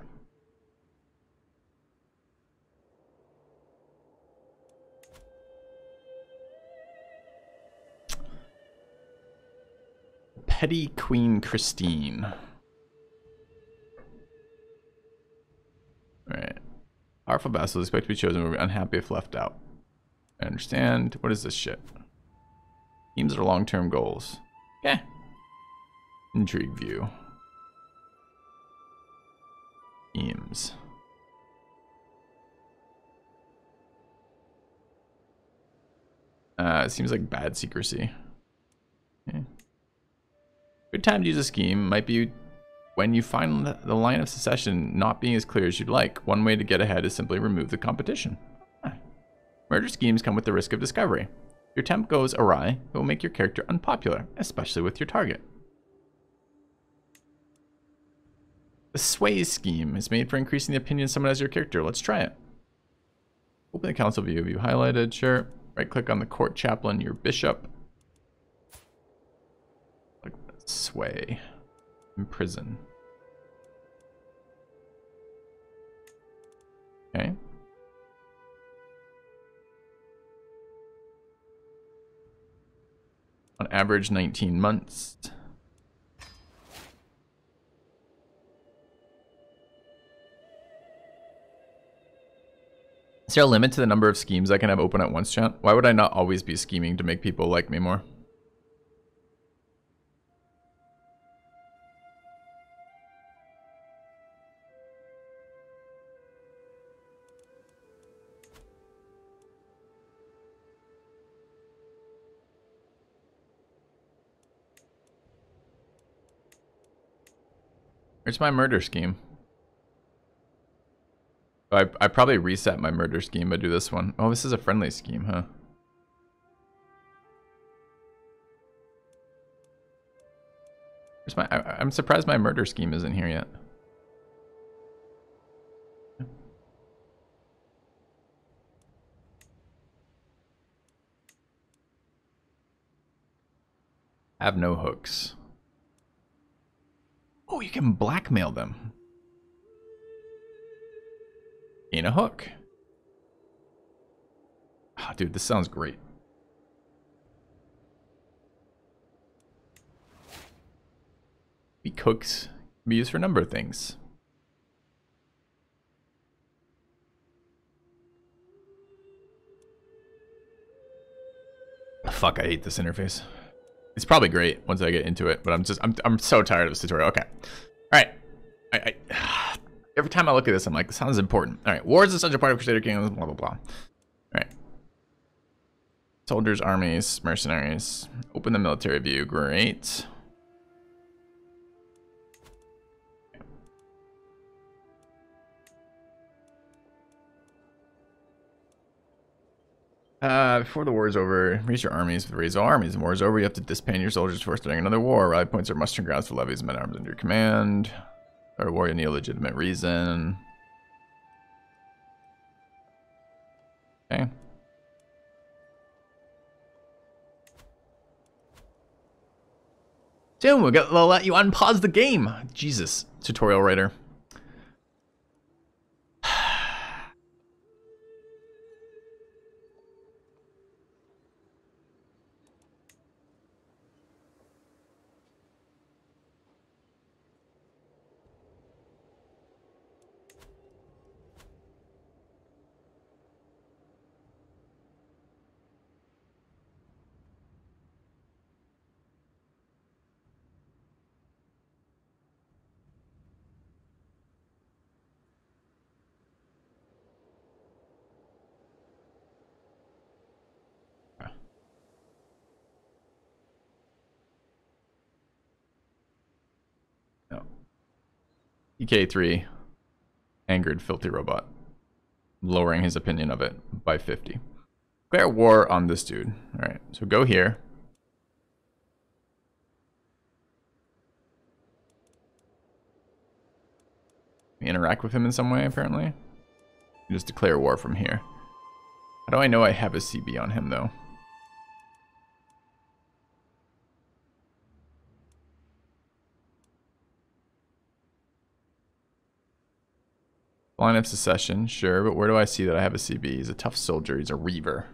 Petty Queen Christine. All right. Powerful vassals expect to be chosen, will be unhappy if left out. I understand. What is this shit? Teams are long-term goals. Okay. Intrigue view. Eames. It seems like bad secrecy. Okay. Good time to use a scheme might be when you find the line of succession not being as clear as you'd like. One way to get ahead is simply remove the competition. Huh. Murder schemes come with the risk of discovery. If your temp goes awry, it will make your character unpopular, especially with your target. The sway scheme is made for increasing the opinion someone has of your character. Let's try it. Open the council view. View highlighted. Sure. Right click on the court chaplain, your bishop. Like sway. Imprison. Okay. On average, 19 months. Is there a limit to the number of schemes I can have open at once, chat? Why would I not always be scheming to make people like me more? Where's my murder scheme? I probably reset my murder scheme by do this one. Oh, this is a friendly scheme, huh? Where's my? I'm surprised my murder scheme isn't here yet. Have no hooks. Oh, you can blackmail them. A hook. Oh, dude, this sounds great. The hooks can be used for a number of things. Fuck, I hate this interface. It's probably great once I get into it, but I'm so tired of this tutorial. Okay, all right. Every time I look at this, I'm like, this sounds important. All right, wars is such a part of Crusader Kings, blah, blah, blah. All right. Soldiers, armies, mercenaries. Open the military view, great. Before the war is over, raise your armies. If you raise all armies and war is over, you have to disband your soldiers before starting another war. Rally points are mustering grounds for levies and men arms under your command. Or war any legitimate reason. Okay. Soon they'll let you unpause the game. Jesus, tutorial writer. CK3 angered Filthy Robot, lowering his opinion of it by 50. Declare war on this dude. All right, so go here. We interact with him in some way, apparently. You just declare war from here. How do I know I have a CB on him, though? Line of secession, sure, but where do I see that I have a CB? He's a tough soldier, he's a reaver.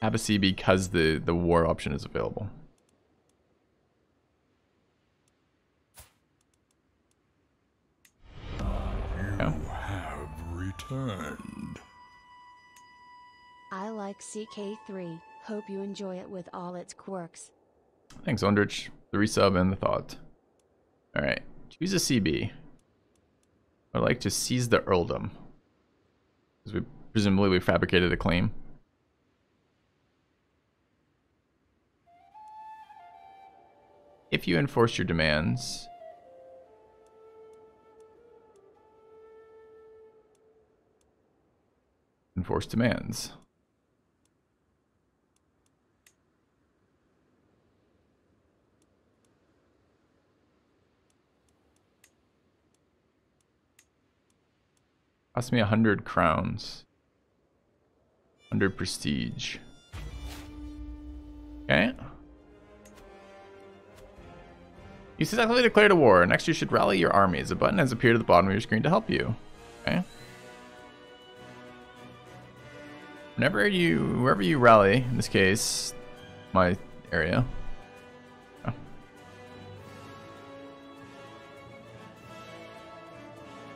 I have a CB because the war option is available. You have returned. I like CK3. Hope you enjoy it with all its quirks. Thanks, Ondrich. The resub and the thought. Alright. Choose a CB. I'd like to seize the earldom. Because presumably we fabricated a claim. If you enforce your demands... Enforce demands. Cost me 100 crowns. 100 prestige. Okay. You successfully declared a war. Next, you should rally your armies. A button has appeared at the bottom of your screen to help you. Okay. Wherever you rally, in this case, my area.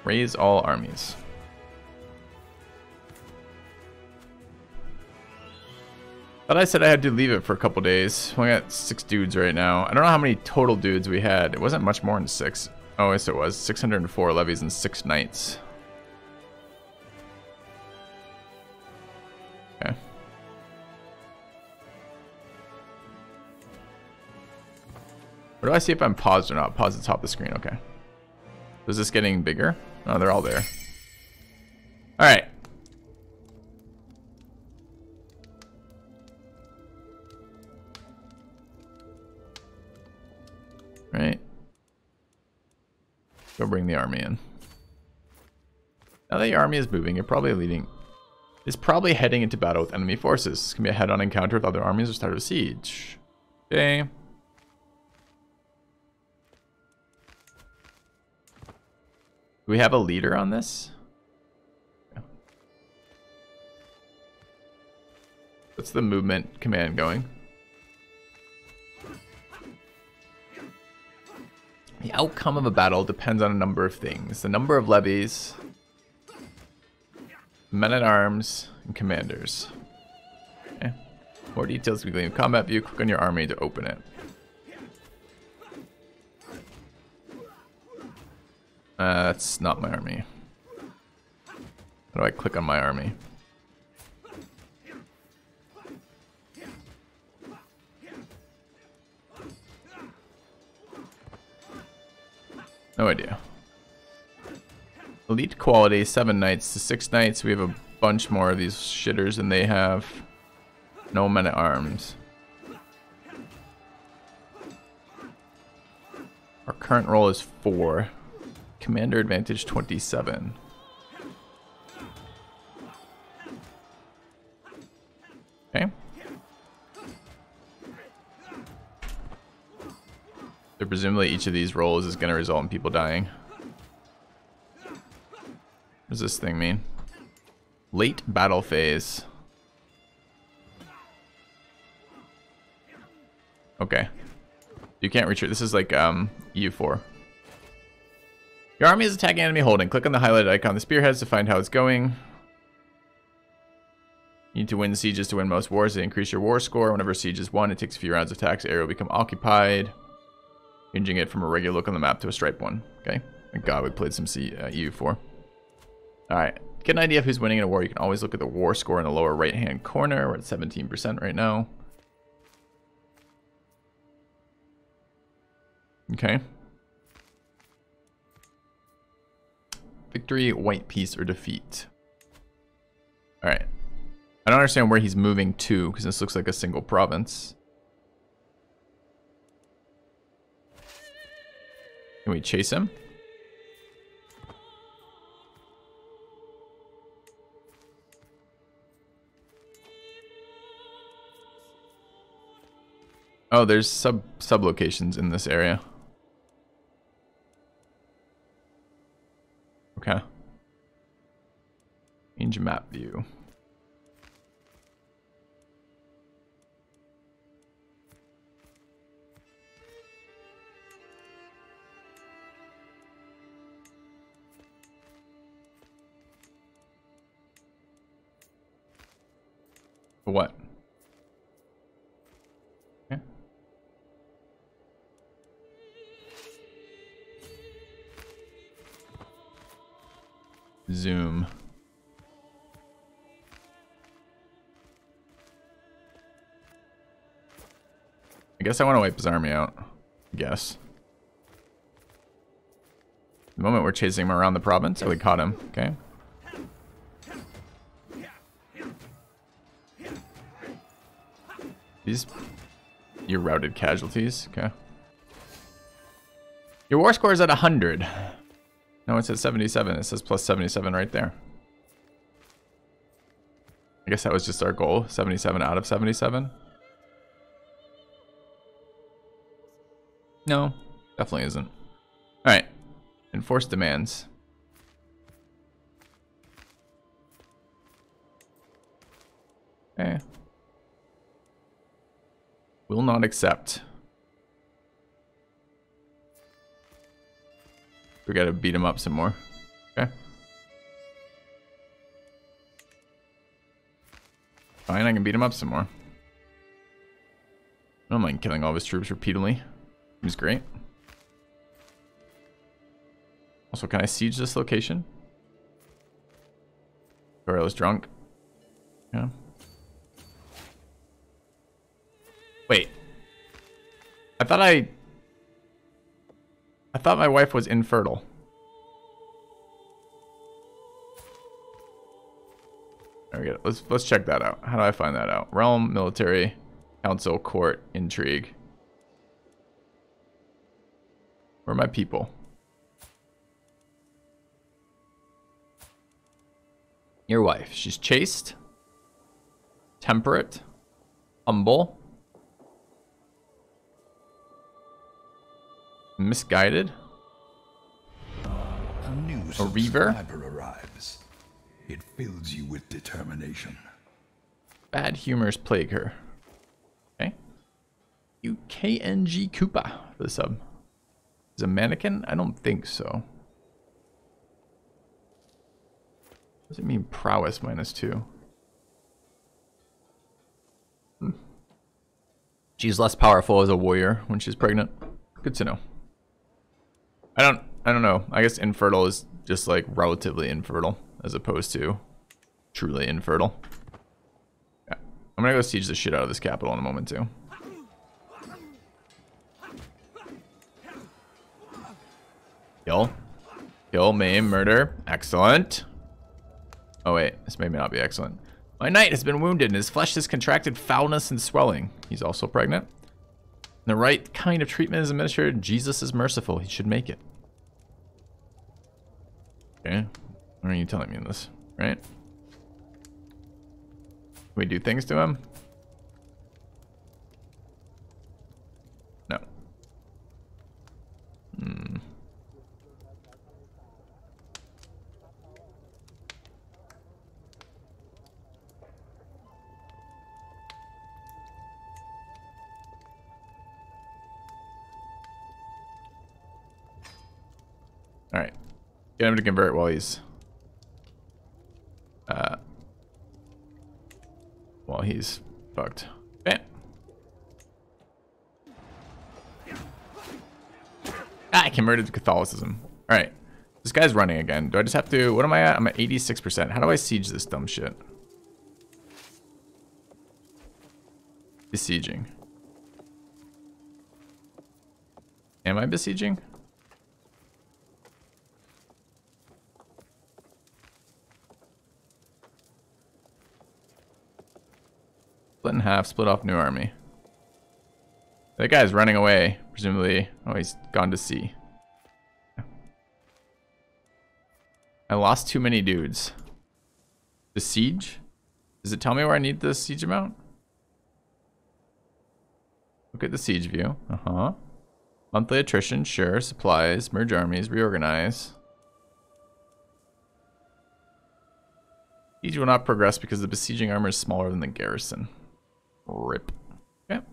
Raise all armies. Thought I said I had to leave it for a couple days. We got 6 dudes right now. I don't know how many total dudes we had. It wasn't much more than 6. Oh, yes it was. 604 levies and 6 knights. Okay. Where do I see if I'm paused or not? Pause at the top of the screen, okay. Is this getting bigger? Oh, they're all there. Alright. Right. Go bring the army in. Now that your army is moving, you're probably leading... It's probably heading into battle with enemy forces. This can be a head-on encounter with other armies or start a siege. Okay. Do we have a leader on this? What's the movement command going? The outcome of a battle depends on a number of things. The number of levies, men-at-arms, and commanders. Okay. More details can be gleaned. Combat view, click on your army to open it. That's not my army. How do I click on my army? No idea. Elite quality, 7 knights to 6 knights. We have a bunch more of these shitters and they have no men at arms. Our current roll is 4. Commander advantage 27. Okay. So presumably each of these rolls is going to result in people dying. What does this thing mean? Late battle phase. Okay. You can't retreat. This is like EU4. Your army is attacking enemy holding. Click on the highlighted icon, the spearheads, to find how it's going. You need to win sieges to win most wars. They increase your war score. Whenever siege is won, it takes a few rounds of attacks. Area will become occupied. Changing it from a regular look on the map to a stripe one. Okay. Thank God we played some EU4. Alright. Get an idea of who's winning in a war. You can always look at the war score in the lower right-hand corner. We're at 17% right now. Okay. Victory, white, peace, or defeat. Alright. I don't understand where he's moving to, because this looks like a single province. Can we chase him? Oh, there's sub-locations in this area. Okay. Change map view. What? Okay. Zoom. I guess I want to wipe his army out. I guess. The moment we're chasing him around the province, so we caught him. Okay. These your routed casualties, okay. Your war score is at 100. No, it's at 77. It says plus 77 right there. I guess that was just our goal, 77 out of 77. No, definitely isn't. All right, enforce demands. Okay. Will not accept. We gotta beat him up some more. Okay. Fine, I can beat him up some more. I don't mind killing all of his troops repeatedly. It was great. Also, can I siege this location? Or I was drunk. Yeah. Wait, I thought my wife was infertile. There we go. Let's check that out. How do I find that out? Realm, military, council, court, intrigue. Where are my people? Your wife. She's chaste, temperate, humble. Misguided? A new subscriber arrives. It fills you with determination. Bad humors plague her. Okay. UKNG Koopa for the sub. Is a mannequin? I don't think so. What does it mean prowess -2? Hmm. She's less powerful as a warrior when she's pregnant. Good to know. I don't know. I guess infertile is just like relatively infertile as opposed to truly infertile. Yeah. I'm gonna go siege the shit out of this capital in a moment too. Kill. Kill, maim, murder. Excellent. Oh wait, this may not be excellent. My knight has been wounded and his flesh has contracted foulness and swelling. He's also pregnant. The right kind of treatment is administered. Jesus is merciful. He should make it. Okay. Why are you telling me this? Right? We do things to him? No. All right, get him to convert while he's fucked. Bam. Ah, I converted to Catholicism. All right, this guy's running again. Do I just have to? What am I at? I'm at 86%. How do I siege this dumb shit? Besieging. Am I besieging? Split in half, split off new army. That guy's running away, presumably. Oh, he's gone to sea. I lost too many dudes. The siege? Does it tell me where I need the siege amount? Look at the siege view. Uh-huh. Monthly attrition, sure. Supplies, merge armies, reorganize. Siege will not progress because the besieging armor is smaller than the garrison. RIP. Okay.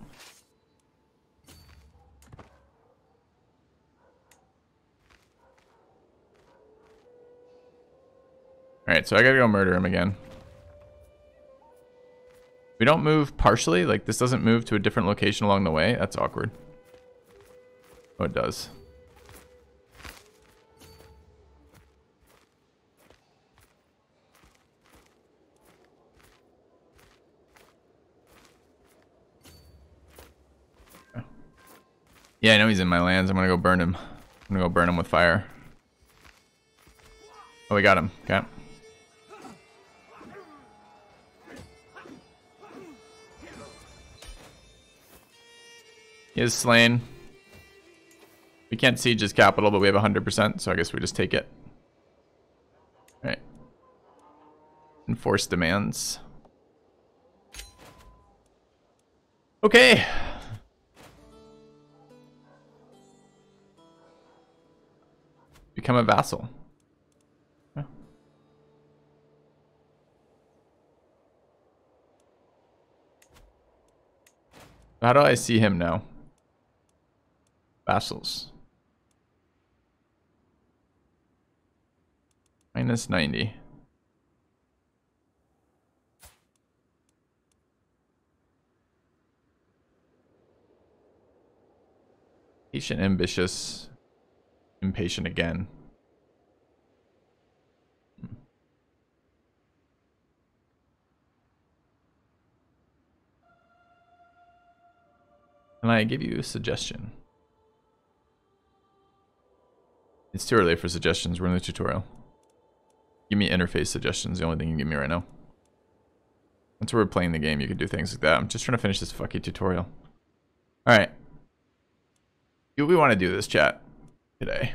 Alright, so I gotta go murder him again. We don't move partially, like this doesn't move to a different location along the way. That's awkward. Oh, it does. Yeah, I know he's in my lands. I'm gonna go burn him. I'm gonna go burn him with fire. Oh, we got him. Okay. He is slain. We can't siege his capital, but we have 100%, so I guess we just take it. Alright. Enforce demands. Okay! Become a vassal. Yeah. How do I see him now? Vassals. Minus 90. Patient, ambitious, impatient again. Can I give you a suggestion? It's too early for suggestions. We're in the tutorial. Give me interface suggestions, the only thing you can give me right now. Once we're playing the game, you can do things like that. I'm just trying to finish this fucky tutorial. Alright. Do we want to do this chat today?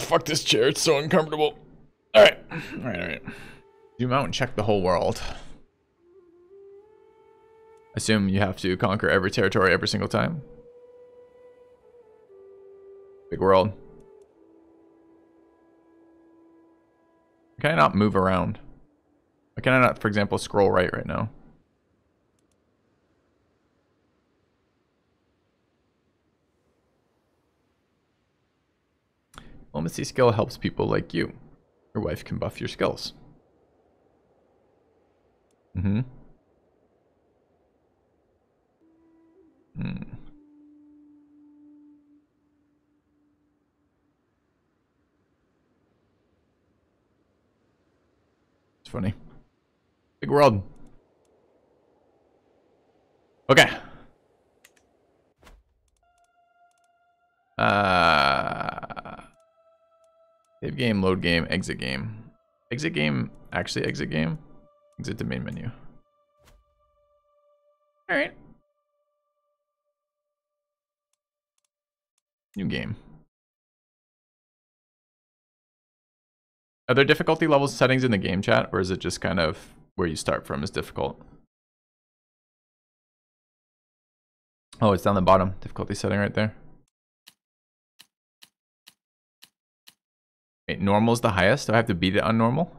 Fuck this chair, it's so uncomfortable. Alright, alright, alright. Zoom out and check the whole world. Assume you have to conquer every territory every single time. Big world. Can I not move around? Why can I not, for example, scroll right now? Diplomacy skill helps people like you. Your wife can buff your skills. Mm-hmm. Hmm. It's funny. Big world. Okay. Save game, load game, exit game. Exit game, actually exit game. Exit the main menu. Alright. New game. Are there difficulty level settings in the game chat, or is it just kind of where you start from is difficult? Oh, it's down the bottom. Difficulty setting right there. Wait, normal's the highest? Do I have to beat it on normal?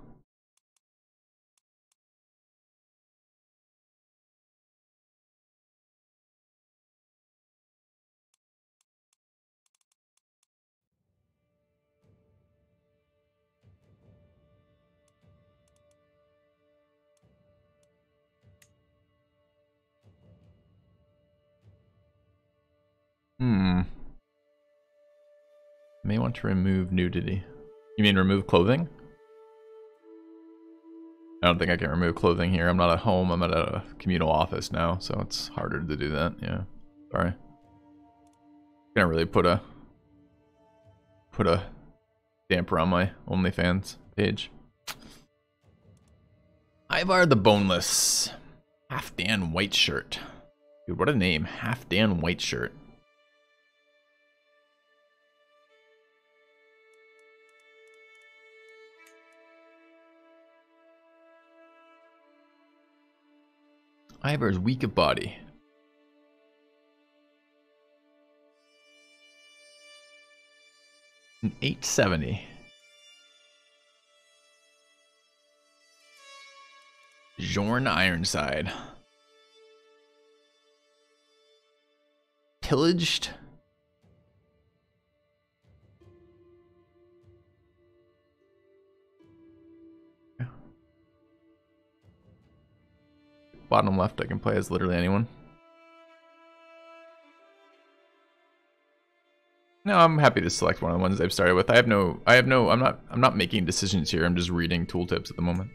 May want to remove nudity. You mean remove clothing? I don't think I can remove clothing here. I'm not at home. I'm at a communal office now, so it's harder to do that. Yeah, sorry. Gonna really put a damper on my OnlyFans page. Ivar the Boneless, Half Dan White Shirt. Dude, what a name, Half Dan White Shirt. Ivar is weak of body. An 870. Jorn Ironside. Pillaged. Bottom left, I can play as literally anyone. No, I'm happy to select one of the ones I've started with. I'm not making decisions here. I'm just reading tooltips at the moment.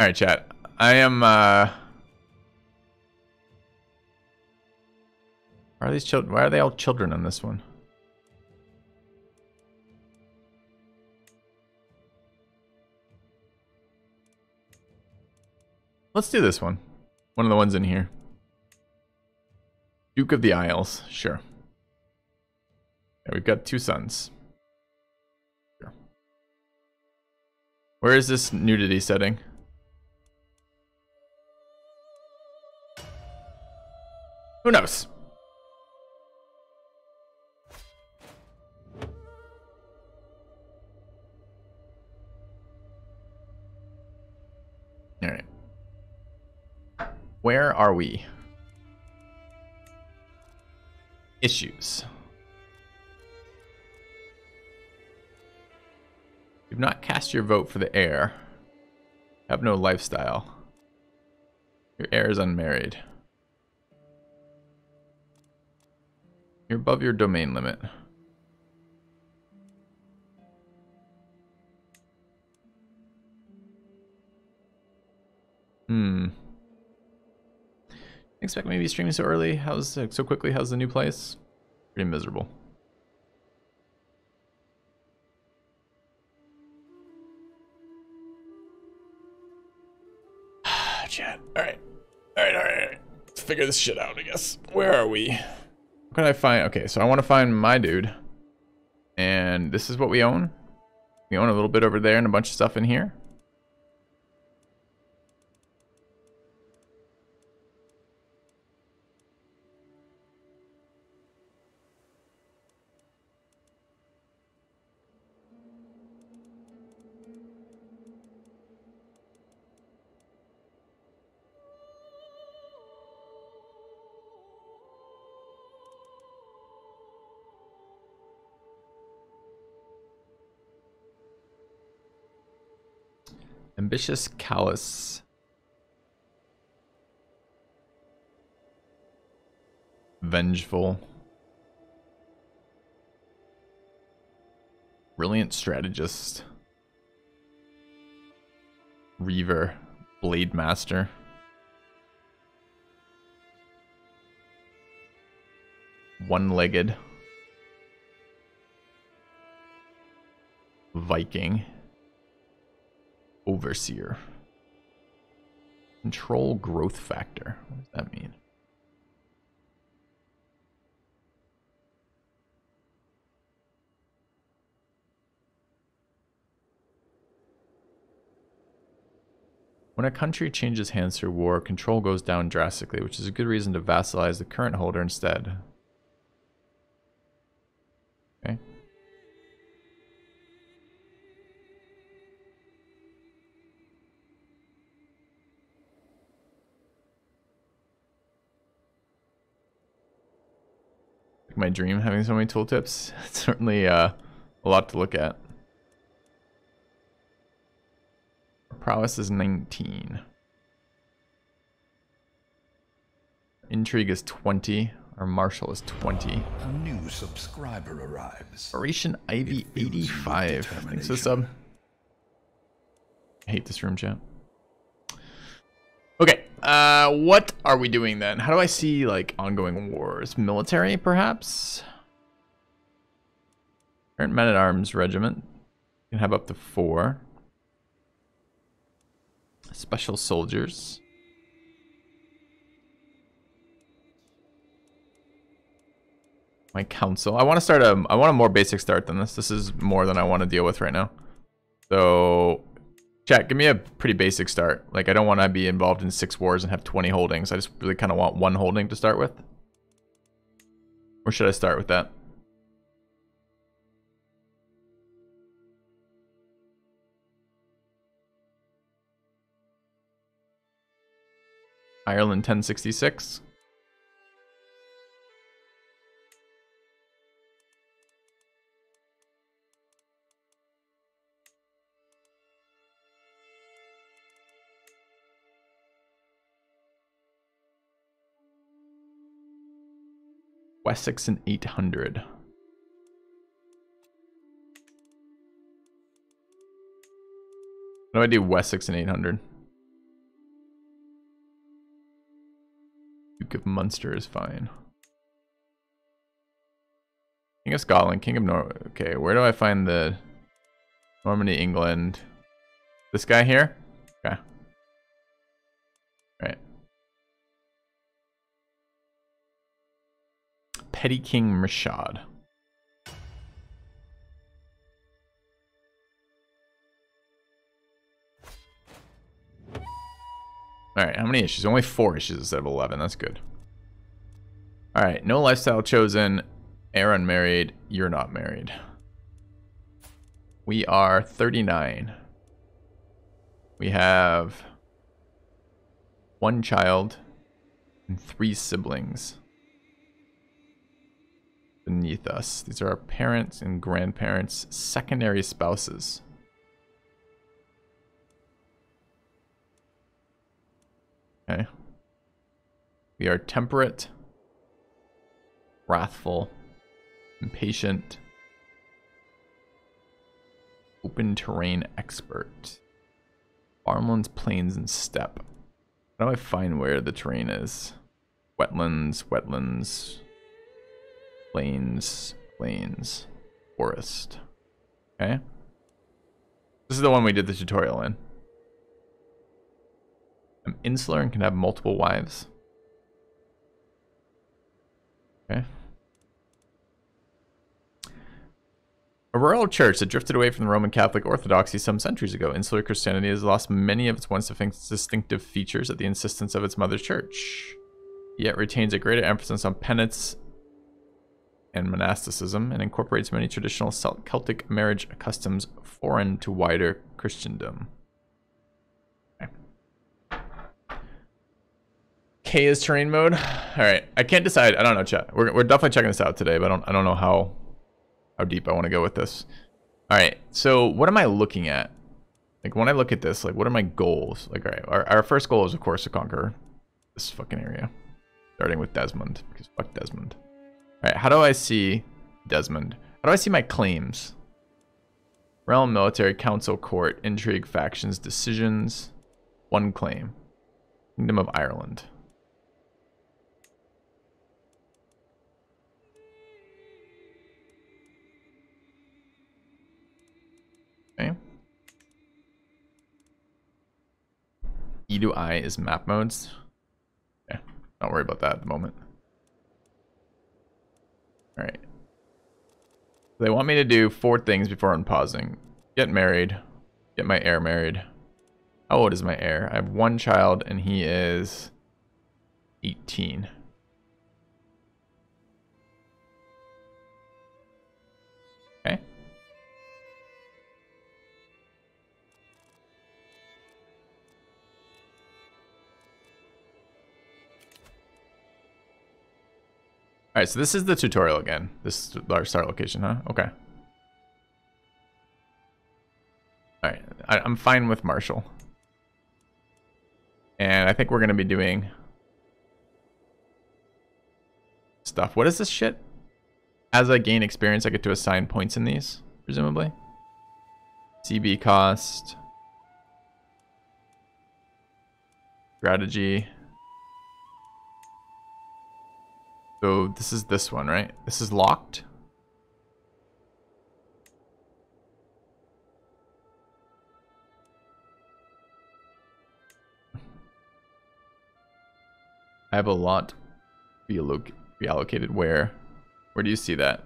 All right, chat. I am, Are these children? Why are they all children on this one? Let's do this one. One of the ones in here. Duke of the Isles, sure. Yeah, we've got two sons. Sure. Where is this nudity setting? Who knows? All right. Where are we? Issues. You've not cast your vote for the heir. Have no lifestyle. Your heir is unmarried. You're above your domain limit. Expect me to be streaming so early. How's so quickly? How's the new place? Pretty miserable. Chat. All right. Let's figure this shit out, I guess. Where are we? What can I find? Okay, so I want to find my dude. And this is what we own. We own a little bit over there and a bunch of stuff in here. Ambitious callous. Vengeful. Brilliant strategist. Reaver. Blade master. One-legged. Viking. Overseer. Control growth factor. What does that mean? When a country changes hands through war, control goes down drastically, which is a good reason to vassalize the current holder instead. Okay. My dream having so many tooltips. It's certainly a lot to look at. Prowess is 19. Intrigue is 20. Our marshal is 20. A new subscriber arrives. Operation Ivy 85. Thanks for the sub. I hate this room chat. Okay, what are we doing then? How do I see, like, ongoing wars? Military, perhaps? Current men-at-arms regiment. You can have up to 4. Special soldiers. My council. I want to start a... I want a more basic start than this. This is more than I want to deal with right now. So... Chat, give me a pretty basic start. Like, I don't want to be involved in 6 wars and have 20 holdings. I just really kind of want 1 holding to start with. Or should I start with that? Ireland 1066. Wessex and 800. How do I do Wessex and 800? Duke of Munster is fine. King of Scotland, King of Norway. Okay, where do I find the Normandy, England? This guy here? Okay. All right. Petty King Murshad. Alright, how many issues? Only 4 issues instead of 11. That's good. Alright, no lifestyle chosen. Aaron married. You're not married. We are 39. We have 1 child and 3 siblings beneath us. These are our parents and grandparents, secondary spouses. Okay. We are temperate, wrathful, impatient, open terrain expert, farmlands, plains, and steppe. How do I find where the terrain is? Wetlands, wetlands, plains, plains, forest. Okay. This is the one we did the tutorial in. I'm insular and can have multiple wives. Okay. A rural church that drifted away from the Roman Catholic Orthodoxy some centuries ago, insular Christianity has lost many of its once distinctive features at the insistence of its mother church, yet retains a greater emphasis on penance and monasticism, and incorporates many traditional Celtic marriage customs foreign to wider Christendom. K is terrain mode. All right, I can't decide. I don't know, chat. We're definitely checking this out today, but I don't know how deep I want to go with this. All right, so what am I looking at? Like, when I look at this, like, what are my goals? Like, all right, our first goal is, of course, to conquer this fucking area, starting with Desmond, because fuck Desmond. All right, how do I see Desmond? How do I see my claims? Realm, military, council, court, intrigue, factions, decisions. 1 claim. Kingdom of Ireland. Okay. E to I is map modes. Yeah, don't worry about that at the moment. All right. They want me to do 4 things before unpausing. Get married. Get my heir married. I How old is my heir? I have one child and he is 18. Okay. All right, so this is the tutorial again. This is our start location, huh? Okay. All right, I'm fine with Marshall. And I think we're going to be doing stuff. What is this shit? As I gain experience, I get to assign points in these, presumably. CB cost. Strategy. So this is this one, right? This is locked. I have a lot reallocated. Where do you see that?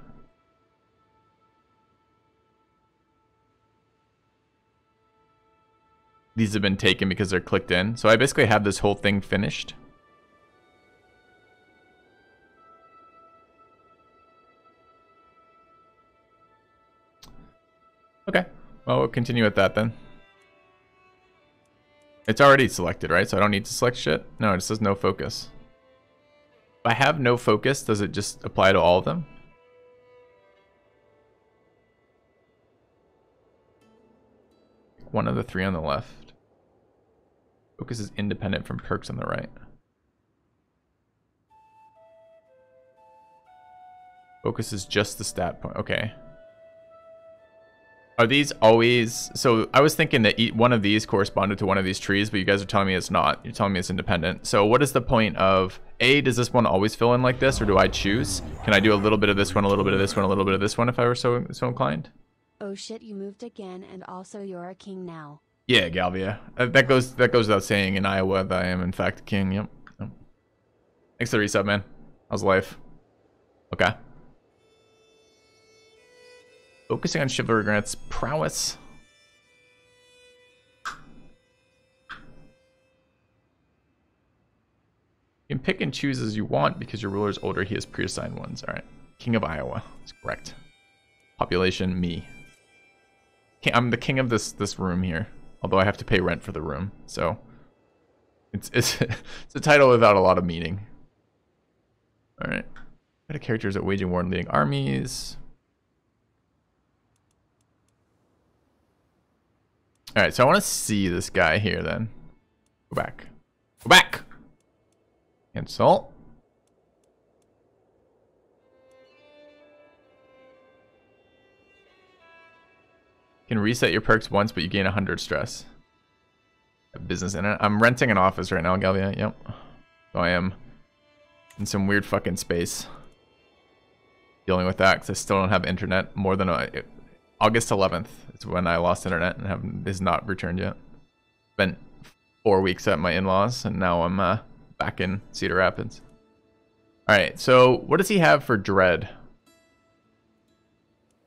These have been taken because they're clicked in. So I basically have this whole thing finished. Okay, well, we'll continue with that then. It's already selected, right? So I don't need to select shit. No, it says no focus. If I have no focus, does it just apply to all of them? One of the three on the left. Focus is independent from perks on the right. Focus is just the stat point. Okay. Are these always... So I was thinking that one of these corresponded to one of these trees, but you guys are telling me it's not. You're telling me it's independent. So what is the point of... A, does this one always fill in like this, or do I choose? Can I do a little bit of this one, a little bit of this one, a little bit of this one if I were so inclined? Oh shit, you moved again, and also you're a king now. Yeah, Galvia. That goes without saying in Iowa that I am in fact a king, yep. Thanks for the resub, man. How's life? Okay. Focusing on chivalry grants prowess. You can pick and choose as you want because your ruler is older. He has pre-assigned ones. All right. King of Iowa. That's correct. Population, me. I'm the king of this room here. Although I have to pay rent for the room. So it's a title without a lot of meaning. All right. What are characters at waging war and leading armies? All right. So I want to see this guy here then. Go back. Go back. Insult. You can reset your perks once, but you gain 100 stress. A business in it. I'm renting an office right now, Galvia. Yep. So I am in some weird fucking space. Dealing with that because I still don't have internet. More than August 11th is when I lost internet and has not returned yet. Spent 4 weeks at my in-laws, and now I'm back in Cedar Rapids. Alright, so what does he have for dread?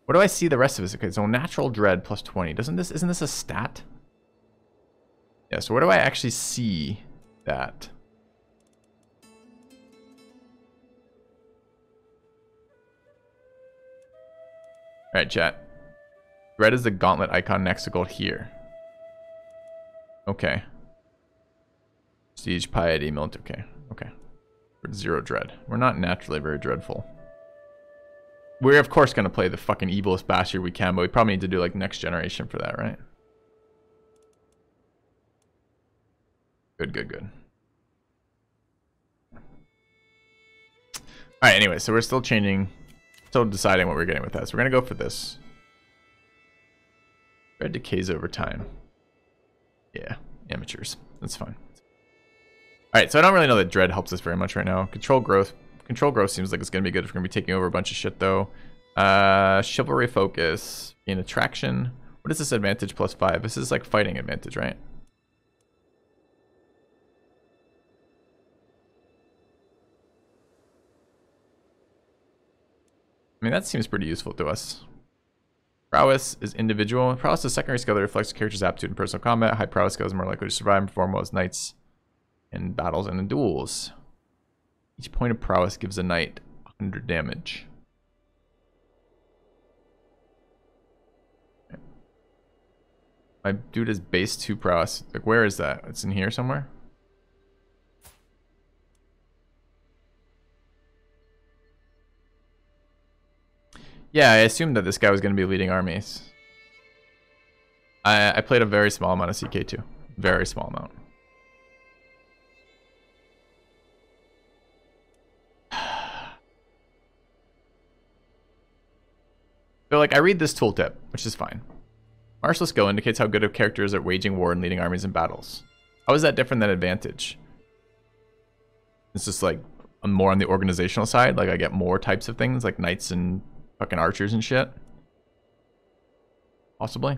What do I see the rest of this? Okay, so natural dread plus 20. Isn't this a stat? Yeah, so where do I actually see that? Alright, chat. Dread is the gauntlet icon next to gold here. Okay. Siege, piety, military. Okay, okay. We're zero dread. We're not naturally very dreadful. We're of course gonna play the fucking evilest bastard we can, but we probably need to do like next generation for that, right? Good, good, good. All right. Anyway, so we're still changing, still deciding what we're getting with that. So we're gonna go for this. Dread decays over time. Yeah, amateurs. That's fine. Alright, so I don't really know that dread helps us very much right now. Control growth seems like it's going to be good if we're going to be taking over a bunch of shit, though. Chivalry focus. Gain attraction. What is this advantage plus 5? This is like fighting advantage, right? I mean, that seems pretty useful to us. Prowess is individual. Prowess is a secondary skill that reflects a character's aptitude in personal combat. High prowess skills are more likely to survive and perform well as knights in battles and in duels. Each point of prowess gives a knight 100 damage. My dude is base 2 prowess. Like, where is that? It's in here somewhere? Yeah, I assumed that this guy was going to be leading armies. I played a very small amount of CK2. Very small amount. So, like, I read this tooltip, which is fine. Martial skill indicates how good a character is at waging war and leading armies in battles. How is that different than advantage? It's just like, I'm more on the organizational side. Like, I get more types of things, like knights and fucking archers and shit. Possibly.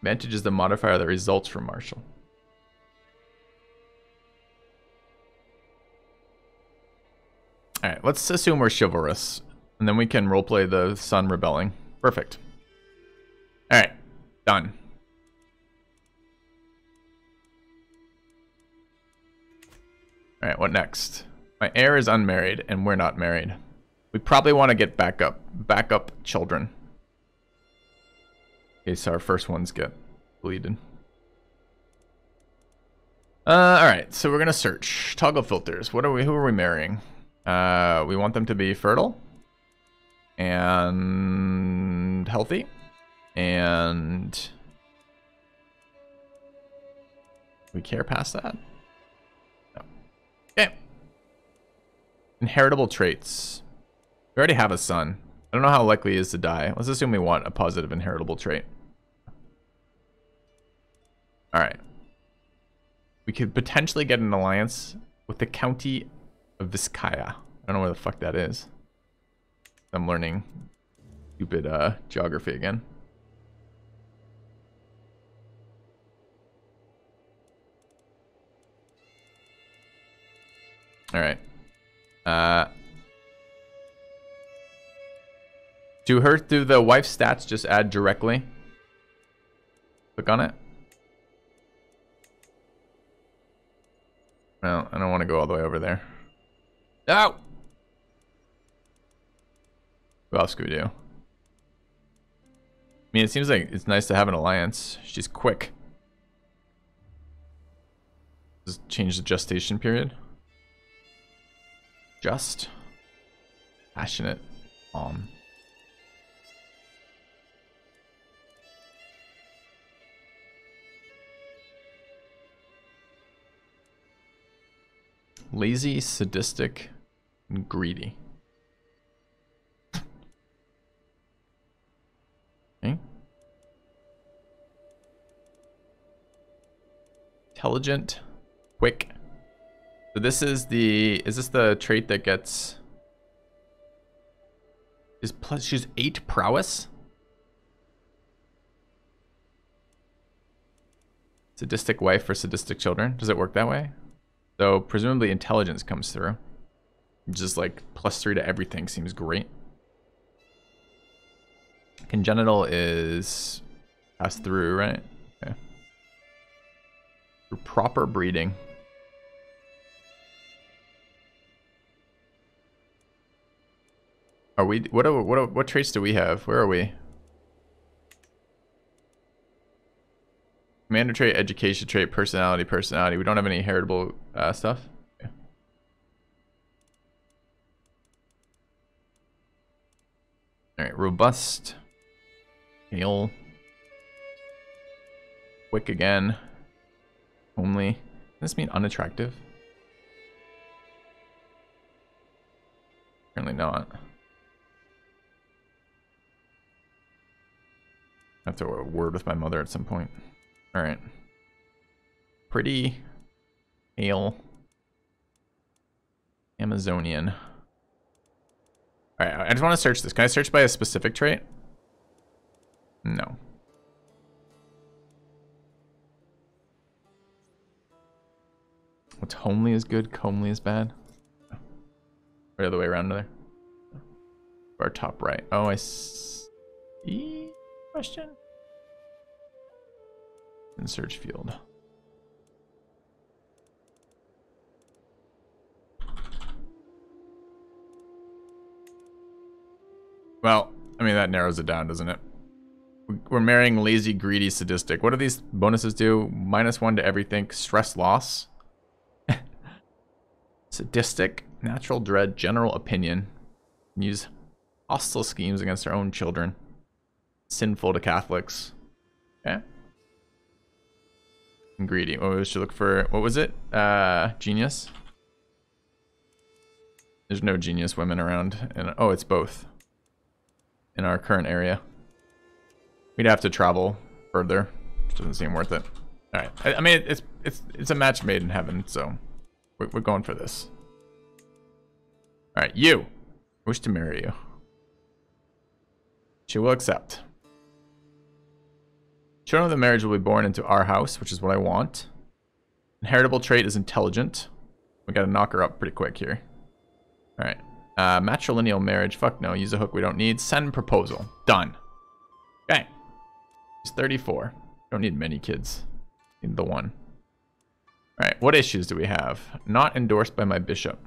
Advantage is the modifier that results from martial. Alright, let's assume we're chivalrous, and then we can roleplay the sun rebelling. Perfect. Alright, done. Alright, what next? My heir is unmarried, and we're not married. We probably want to get backup children. In case our first ones get bleeding. Alright, so we're gonna search. Toggle filters. Who are we marrying? We want them to be fertile and healthy and we care past that. No. Okay. Inheritable traits. We already have a son. I don't know how likely he is to die. Let's assume we want a positive inheritable trait. All right. We could potentially get an alliance with the county Vizcaya. I don't know where the fuck that is. I'm learning stupid geography again. All right. Do the wife stats just add directly? Click on it. Well, I don't want to go all the way over there. No! What else could we do? I mean, it seems like it's nice to have an alliance. She's quick. Just change the gestation period. Just. Passionate. Lazy, sadistic, and greedy. Okay. Intelligent, quick. So this is the, is this the trait that gets, is plus, she's 8 prowess? Sadistic wife for sadistic children. Does it work that way? So presumably intelligence comes through. Just like plus 3 to everything seems great. Congenital is passed through, right? Okay. Through proper breeding. Are we? What traits do we have? Where are we? Commander trait, education trait, personality. We don't have any heritable stuff. Yeah. All right, robust. Heal. Quick again. Only. Does this mean unattractive? Apparently not. I have to have a word with my mother at some point. All right. Pretty, pale, Amazonian. All right, I just want to search this. Can I search by a specific trait? No. What's homely is good, comely is bad. Or the other way around, another. Our top right. Oh, I see. Question? In search field. Well, I mean, that narrows it down, doesn't it? We're marrying lazy, greedy, sadistic. What do these bonuses do? -1 to everything. Stress loss. Sadistic. Natural dread. General opinion. Use hostile schemes against our own children. Sinful to Catholics. Okay. And greedy. Oh, we should look for, what was it? Genius. There's no genius women around. And oh, it's both. In our current area. We'd have to travel further, which doesn't seem worth it. All right. I mean, it's a match made in heaven, so we're going for this. All right, you. Wish to marry you. She will accept. Children of the marriage will be born into our house, which is what I want. Inheritable trait is intelligent. We gotta knock her up pretty quick here. All right. Matrilineal marriage. Fuck no. Use a hook we don't need. Send proposal. Done. Okay. She's 34. Don't need many kids. Need the one. All right. What issues do we have? Not endorsed by my bishop.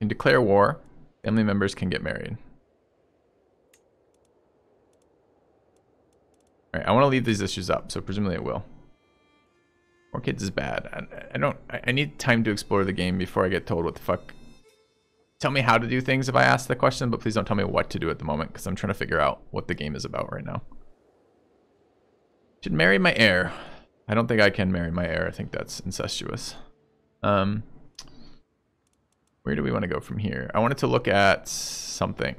Can declare war. Family members can get married. Alright, I want to leave these issues up, so presumably it will. More kids is bad. I need time to explore the game before I get told what the fuck. Tell me how to do things if I ask the question, but please don't tell me what to do at the moment, because I'm trying to figure out what the game is about right now. Should marry my heir. I don't think I can marry my heir. I think that's incestuous. Where do we want to go from here? I wanted to look at something.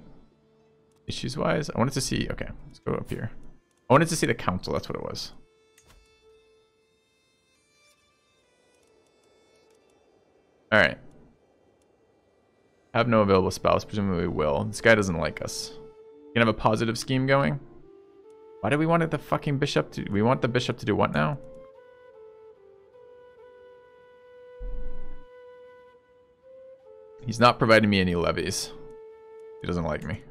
Issues-wise, I wanted to see... Okay, let's go up here. I wanted to see the council, that's what it was. Alright. Have no available spouse, presumably we will. This guy doesn't like us. You can have a positive scheme going? Why do we want the fucking bishop to... We want the bishop to do what now? He's not providing me any levies. He doesn't like me.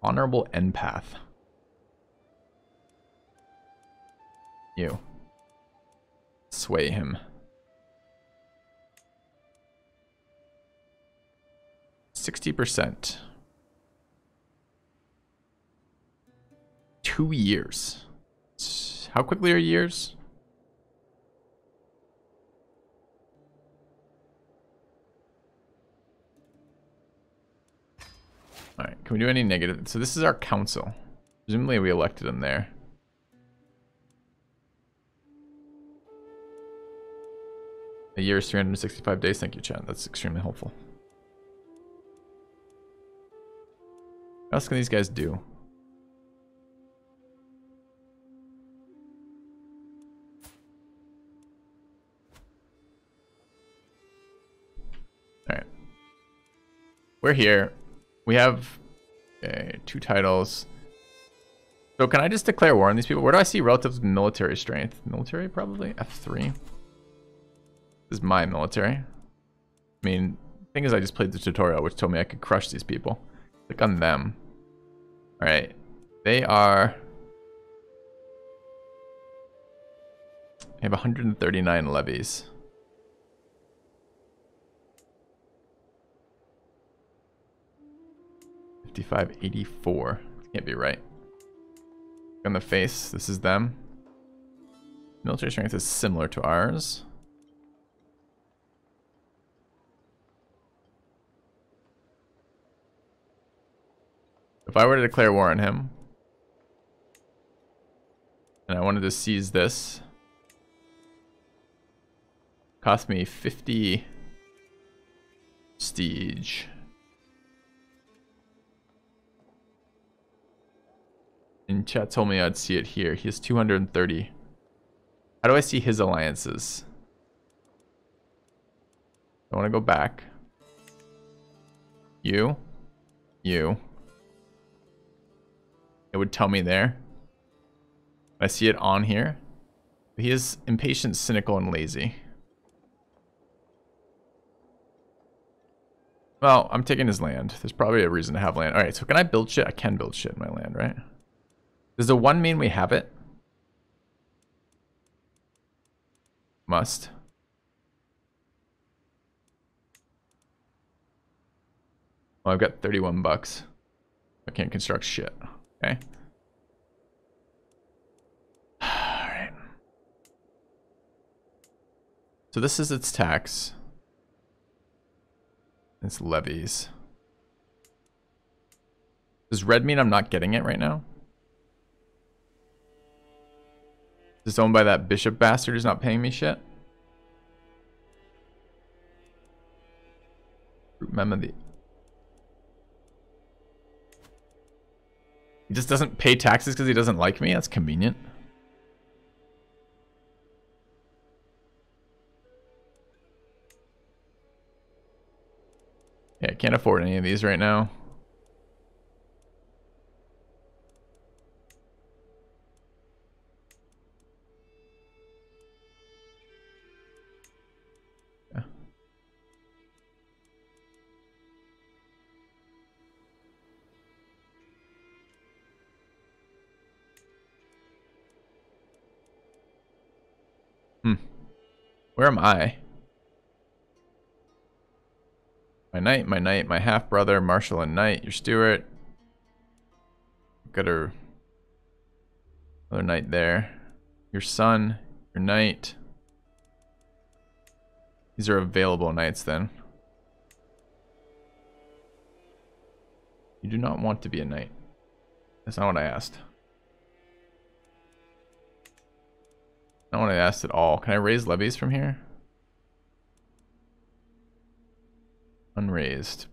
Honorable empath. You. Sway him. %. 2 years. How quickly are years? Alright, can we do any negative? So this is our council. Presumably we elected him there. A year is 365 days. Thank you, Chad. That's extremely helpful. What else can these guys do? Alright. We're here. We have, okay, 2 titles. So can I just declare war on these people? Where do I see relative military strength? Military, probably? F3. This is my military. I mean, the thing is I just played the tutorial, which told me I could crush these people. Click on them. Alright. They are... They have 139 levies. $55.84. Can't be right. On the face, this is them. Military strength is similar to ours. If I were to declare war on him, and I wanted to seize this, cost me 50 prestige. And chat told me I'd see it here. He has 230. How do I see his alliances? I want to go back. You. You. Yeah, would tell me there. I see it on here. He is impatient, cynical, and lazy. Well, I'm taking his land. There's probably a reason to have land. Alright, so can I build shit? I can build shit in my land, right? Does the one mean we have it? Must. Well, I've got 31 bucks. I can't construct shit. Okay. Alright. So this is its tax. It's levies. Does red mean I'm not getting it right now? Is this owned by that bishop bastard who's not paying me shit? Remember the... He just doesn't pay taxes because he doesn't like me? That's convenient. Yeah, I can't afford any of these right now. Yeah. Where am I? My knight, my half-brother, marshal and knight, your steward. Got a another knight there. Your son, your knight. These are available knights then. You do not want to be a knight. That's not what I asked. Not what I asked at all. Can I raise levies from here? Unraised.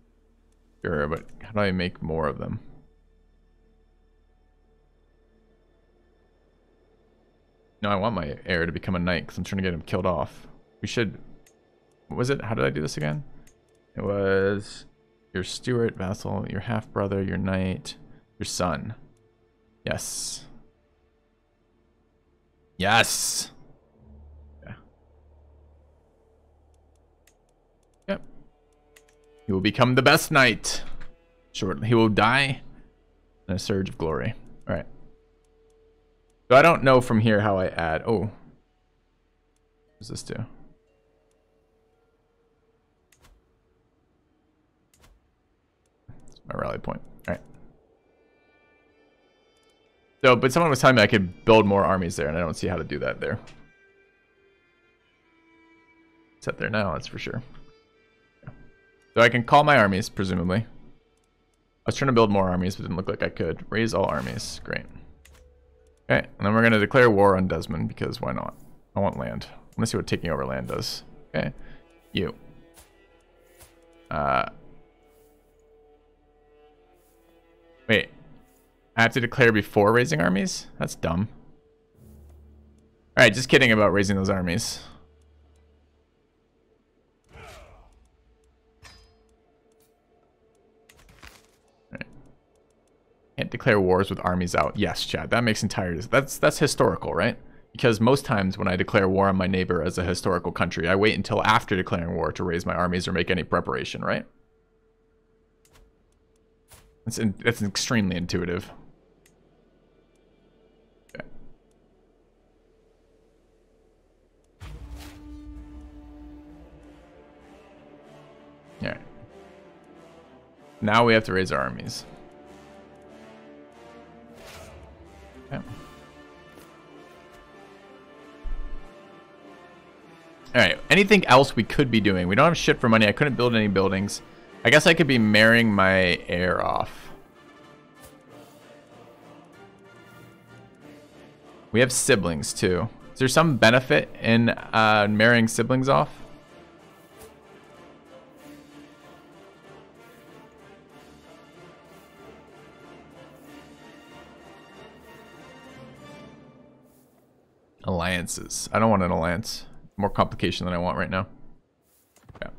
Sure, but how do I make more of them? No, I want my heir to become a knight because I'm trying to get him killed off. We should... What was it? How did I do this again? It was... Your steward, vassal, your half-brother, your knight, your son. Yes. Yes! He will become the best knight. Shortly, he will die in a surge of glory. All right. So I don't know from here how I add. Oh, what does this do? That's my rally point. All right. So, but someone was telling me I could build more armies there, and I don't see how to do that there. It's up there now, that's for sure. So I can call my armies, presumably. I was trying to build more armies, but didn't look like I could. Raise all armies. Great. Okay, and then we're going to declare war on Desmond, because why not? I want land. Let me see what taking over land does. Okay. You. Wait. I have to declare before raising armies? That's dumb. Alright, just kidding about raising those armies. Can't declare wars with armies out. Yes, Chad, that makes entire sense. That's historical, right? Because most times when I declare war on my neighbor as a historical country, I wait until after declaring war to raise my armies or make any preparation, right? That's extremely intuitive. Okay. All right. Now we have to raise our armies. Yeah. Alright, anything else we could be doing? We don't have shit for money. I couldn't build any buildings. I guess I could be marrying my heir off. We have siblings too. Is there some benefit in marrying siblings off? Alliances. I don't want an alliance. More complication than I want right now. Yeah.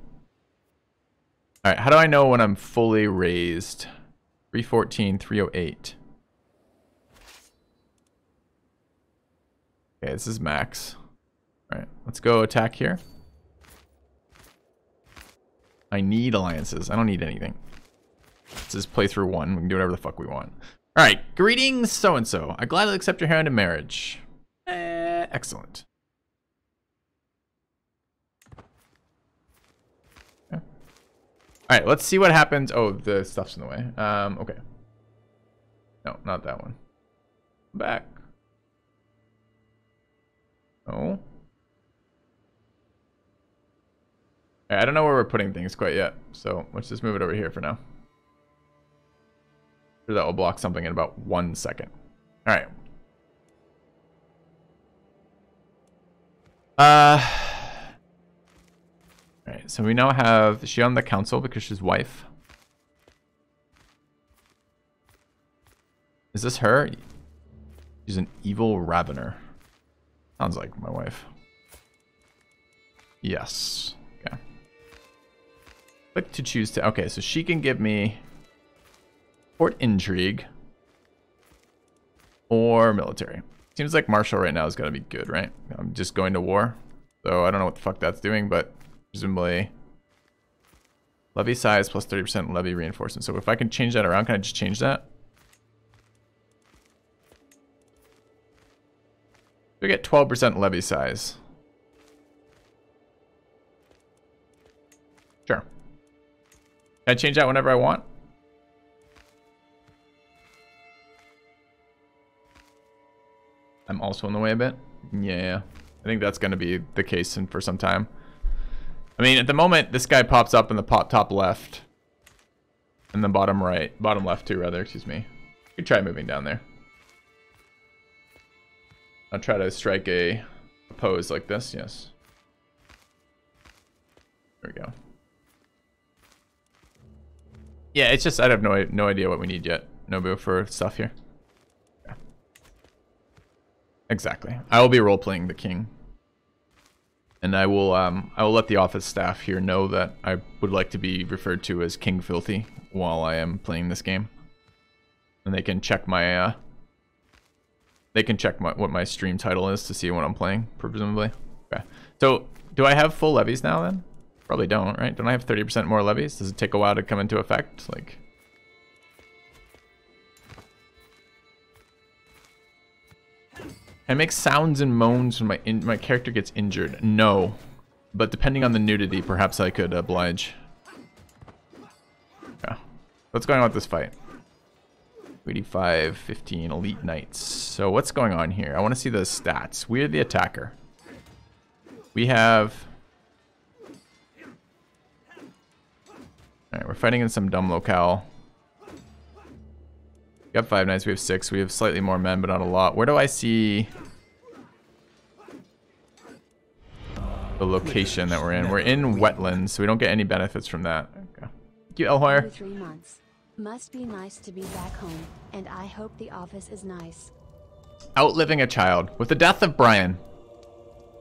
Alright, how do I know when I'm fully raised? 314, 308. Okay, this is max. Alright, let's go attack here. I need alliances. I don't need anything. This is playthrough one. We can do whatever the fuck we want. Alright, greetings, so-and-so. I gladly accept your hand in marriage. Excellent. Okay. Alright, let's see what happens. Oh, the stuff's in the way. Okay. No, not that one. Back. Oh. I don't know where we're putting things quite yet, so let's just move it over here for now. That will block something in about 1 second. All right. All right. So we now have she on the council because she's wife. Is this her? She's an evil ravener. Sounds like my wife. Yes. Okay. Click to choose to. Okay, so she can give me court intrigue or military. Seems like martial right now is gonna be good, right? I'm just going to war, so I don't know what the fuck that's doing, but presumably levy size plus 30% levy reinforcement. So if I can change that around, can I just change that? We get 12% levy size. Sure. Can I change that whenever I want? I'm also in the way a bit. Yeah, I think that's going to be the case for some time. I mean, at the moment, this guy pops up in the top left. And the bottom right. Bottom left too, rather. Excuse me. You could try moving down there. I'll try to strike a pose like this. Yes. There we go. Yeah, it's just I have no idea what we need yet. Nobu for stuff here. Exactly. I will be role-playing the king. And I will let the office staff here know that I would like to be referred to as King Filthy while I am playing this game. And they can check my, what my stream title is to see what I'm playing, presumably. Okay. So, do I have full levies now, then? Probably don't, right? Don't I have 30% more levies? Does it take a while to come into effect? Like... I make sounds and moans when my character gets injured. No, but depending on the nudity, perhaps I could oblige. Yeah. What's going on with this fight? 85, 15 elite knights. So what's going on here? I want to see those stats. We're the attacker. We have. All right, we're fighting in some dumb locale. We got 5 knights, we have 6. We have slightly more men, but not a lot. Where do I see the location that we're in? We're in wetlands, so we don't get any benefits from that. Okay. Thank you, Elhoyer. 3 months. Must be nice to be back home, and I hope the office is nice. Outliving a child. With the death of Brian,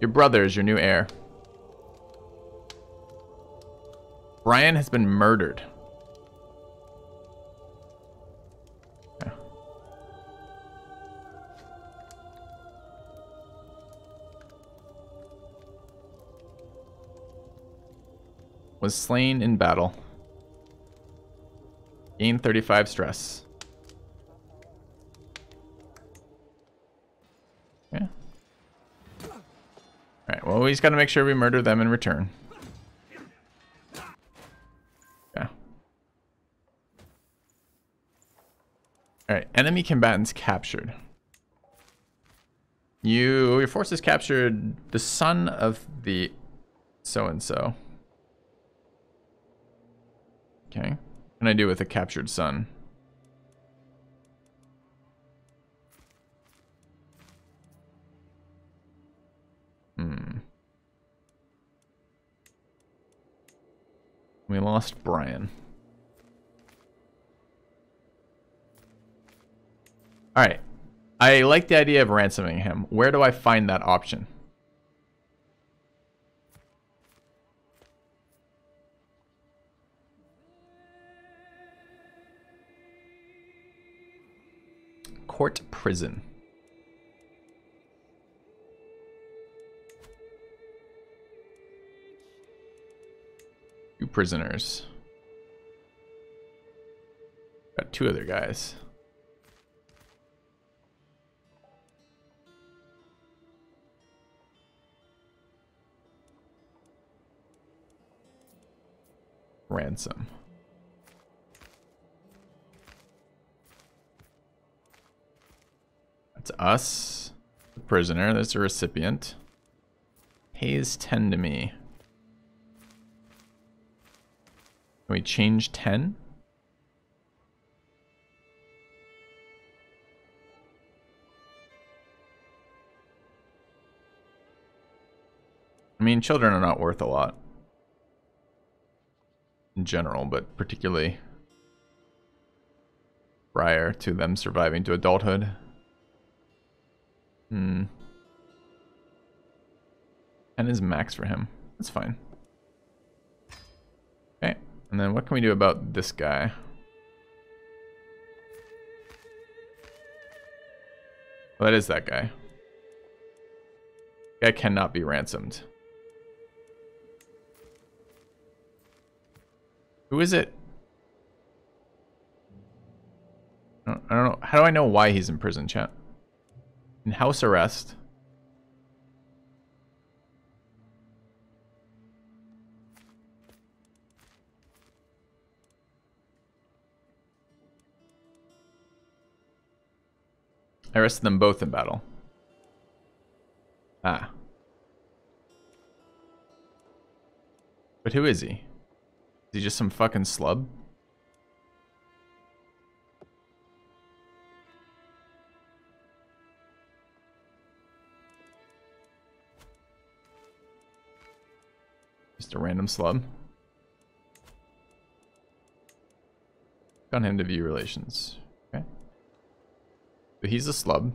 your brother is your new heir. Brian has been murdered. Was slain in battle. Gain 35 stress. Yeah. Alright, well, we just gotta make sure we murder them in return. Yeah. Alright, enemy combatants captured. Your forces captured the son of the so-and-so. Okay. What can I do with a captured son? We lost Brian. Alright. I like the idea of ransoming him. Where do I find that option? Court prison. prisoners. Got two other guys. Ransom. That's us, the prisoner. That's a recipient. Pays 10 to me. Can we change 10? I mean, children are not worth a lot in general, but particularly prior to them surviving to adulthood. Hmm. 10 is max for him. That's fine. Okay, and then what can we do about this guy? Well, that is that guy. Guy cannot be ransomed. Who is it? I don't know. How do I know why he's in prison, chat? In house arrest. I arrested them both in battle. Ah. But who is he? Is he just some fucking slub? Just a random slub. Click on him to view relations. Okay. So he's a slub.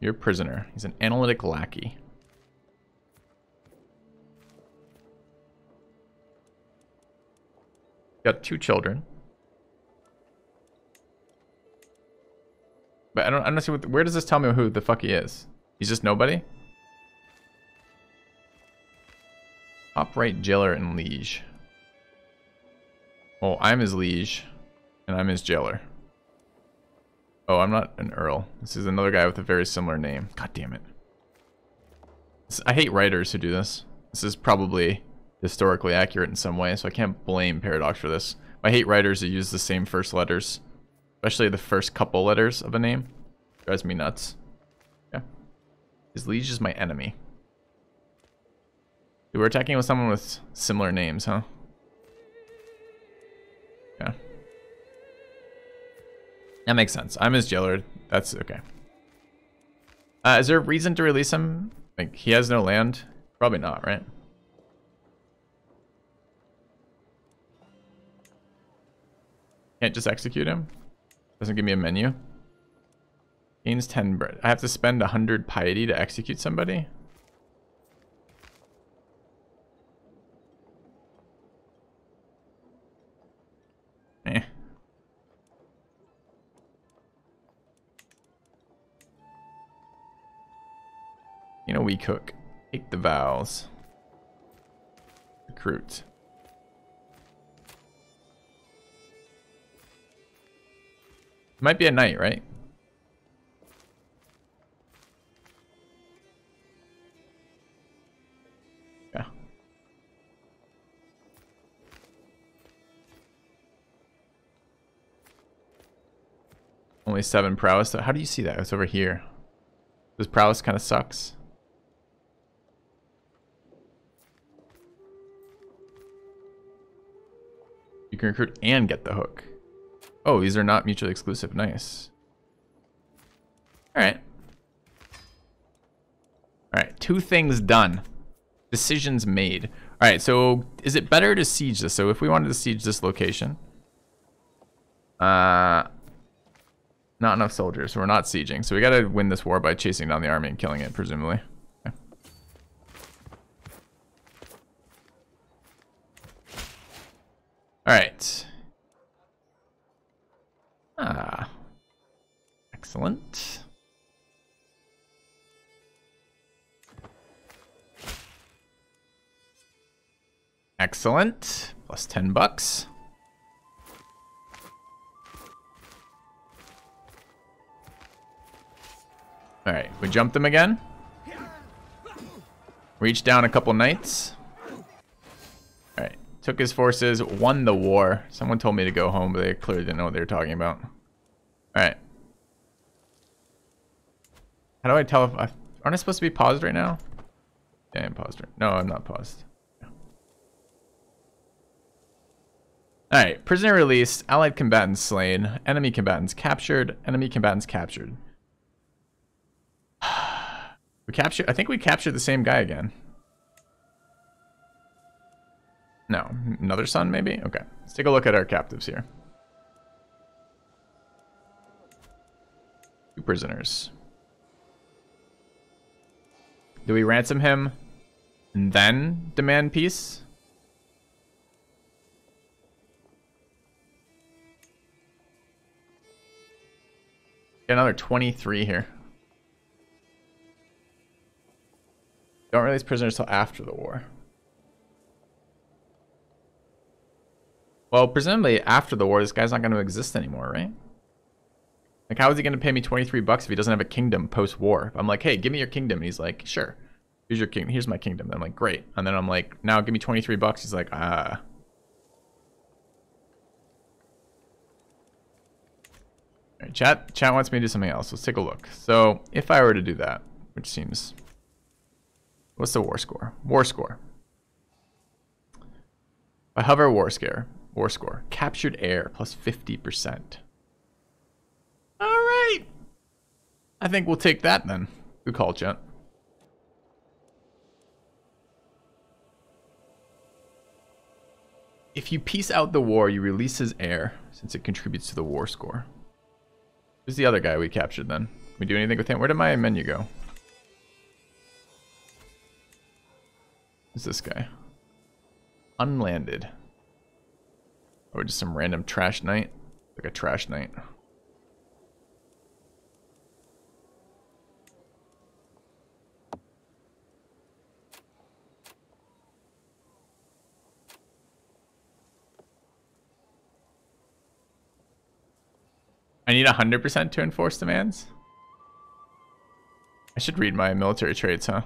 You're a prisoner. He's an analytic lackey. Got two children, but I don't see what. Where does this tell me who the fuck he is? He's just nobody. Upright jailer and liege. Oh, I'm his liege, and I'm his jailer. Oh, I'm not an earl. This is another guy with a very similar name. God damn it! I hate writers who do this. This is probably historically accurate in some way, so I can't blame Paradox for this. I hate writers who use the same first letters, especially the first couple letters of a name. It drives me nuts. Yeah. His liege is my enemy. Dude, we're attacking with someone with similar names, huh? Yeah. That makes sense. I'm his jailer. That's okay. Is there a reason to release him? Like, he has no land? Probably not, right? Can't just execute him. Doesn't give me a menu. Gains 10 bread. I have to spend 100 piety to execute somebody. Eh. You know, we cook. Take the vows. Recruit. Might be at night, right? Yeah. Only 7 prowess. So how do you see that? It's over here. This prowess kind of sucks. You can recruit and get the hook. Oh, these are not mutually exclusive. Nice. Alright. Alright, 2 things done. Decisions made. Alright, so is it better to siege this? So if we wanted to siege this location. Not enough soldiers, so we're not sieging. So we gotta win this war by chasing down the army and killing it, presumably. Okay. Alright. Ah, excellent. Excellent. Plus $10. All right, we jump them again. Reach down a couple knights. All right, took his forces, won the war. Someone told me to go home, but they clearly didn't know what they were talking about. All right. How do I tell if aren't I supposed to be paused right now? Yeah, I'm paused. No, I'm not paused. No. All right, prisoner released, allied combatants slain, enemy combatants captured, enemy combatants captured. We capture. I think we captured the same guy again. No, another son maybe. Okay, let's take a look at our captives here. 2 prisoners. Do we ransom him and then demand peace? Get another 23 here. Don't release prisoners till after the war. Well, presumably after the war, this guy's not going to exist anymore, right? Like, how is he going to pay me $23 if he doesn't have a kingdom post-war? I'm like, hey, give me your kingdom. And he's like, sure. Here's your kingdom. Here's my kingdom. And I'm like, great. And then I'm like, now give me $23. He's like, ah. All right, chat wants me to do something else. Let's take a look. So if I were to do that, which seems... What's the war score? War score. I hover war scare. War score. Captured air plus 50%. All right. I think we'll take that then. Good call, chat. If you peace out the war, you release his air since it contributes to the war score. Who's the other guy we captured then? Can we do anything with him? Where did my menu go? Who's this guy? Unlanded. Or just some random trash knight. Like a trash knight. I need 100% to enforce demands? I should read my military traits, huh?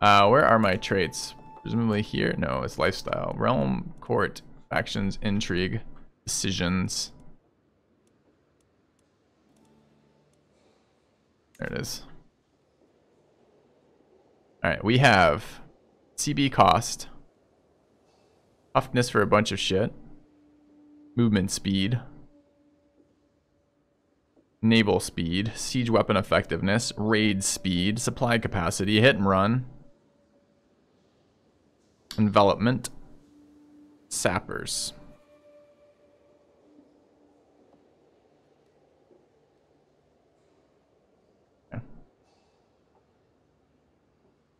Where are my traits? Presumably here? No, it's lifestyle. Realm, court, factions, intrigue, decisions. There it is. Alright, we have CB cost, toughness for a bunch of shit, movement speed, naval speed, siege weapon effectiveness, raid speed, supply capacity, hit and run, envelopment, sappers. Okay.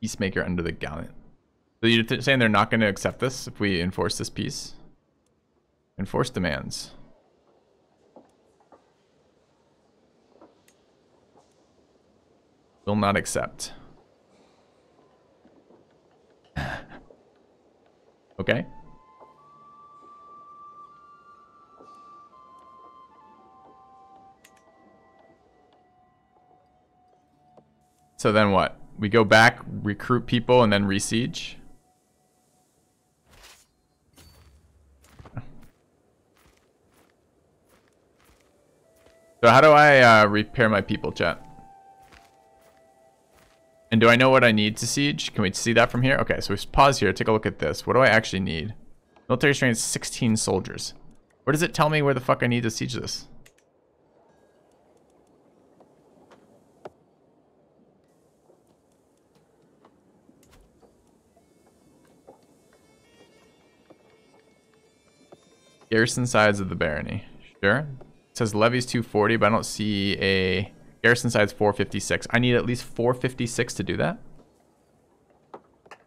Peacemaker under the gallant. So you're saying they're not going to accept this if we enforce this peace? Enforce demands. Will not accept. Okay. So then what? We go back, recruit people, and then re-siege? So how do I repair my people, chat? And do I know what I need to siege? Can we see that from here? Okay, so we pause here. Take a look at this. What do I actually need? Military strength, 16 soldiers. Where does it tell me where the fuck I need to siege this? Garrison sides of the barony. Sure. It says levies 240, but I don't see a... Garrison side's 456. I need at least 456 to do that.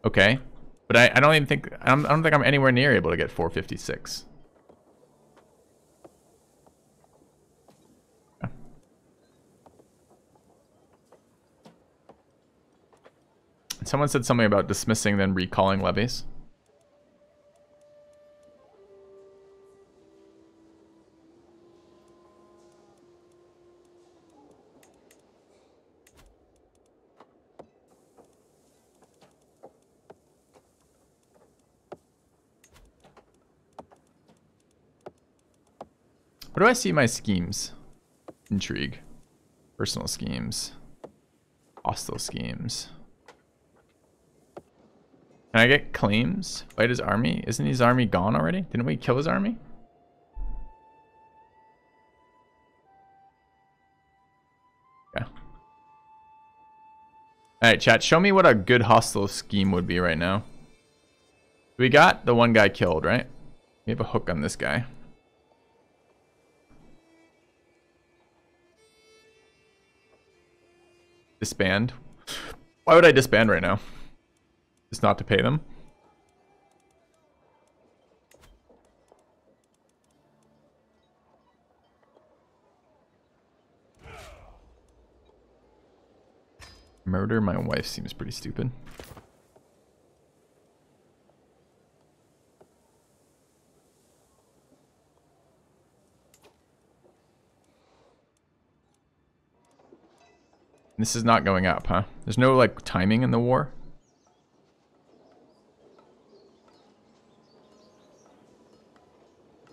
Okay. But I don't even think... I don't think I'm anywhere near able to get 456. Okay. Someone said something about dismissing then recalling levies. What do I see my schemes? Intrigue. Personal schemes. Hostile schemes. Can I get claims? Fight his army? Isn't his army gone already? Didn't we kill his army? Yeah. Alright, chat. Show me what a good hostile scheme would be right now. We got the one guy killed, right? We have a hook on this guy. Disband. Why would I disband right now? Just not to pay them. Murder my wife seems pretty stupid. This is not going up, huh? There's no like timing in the war.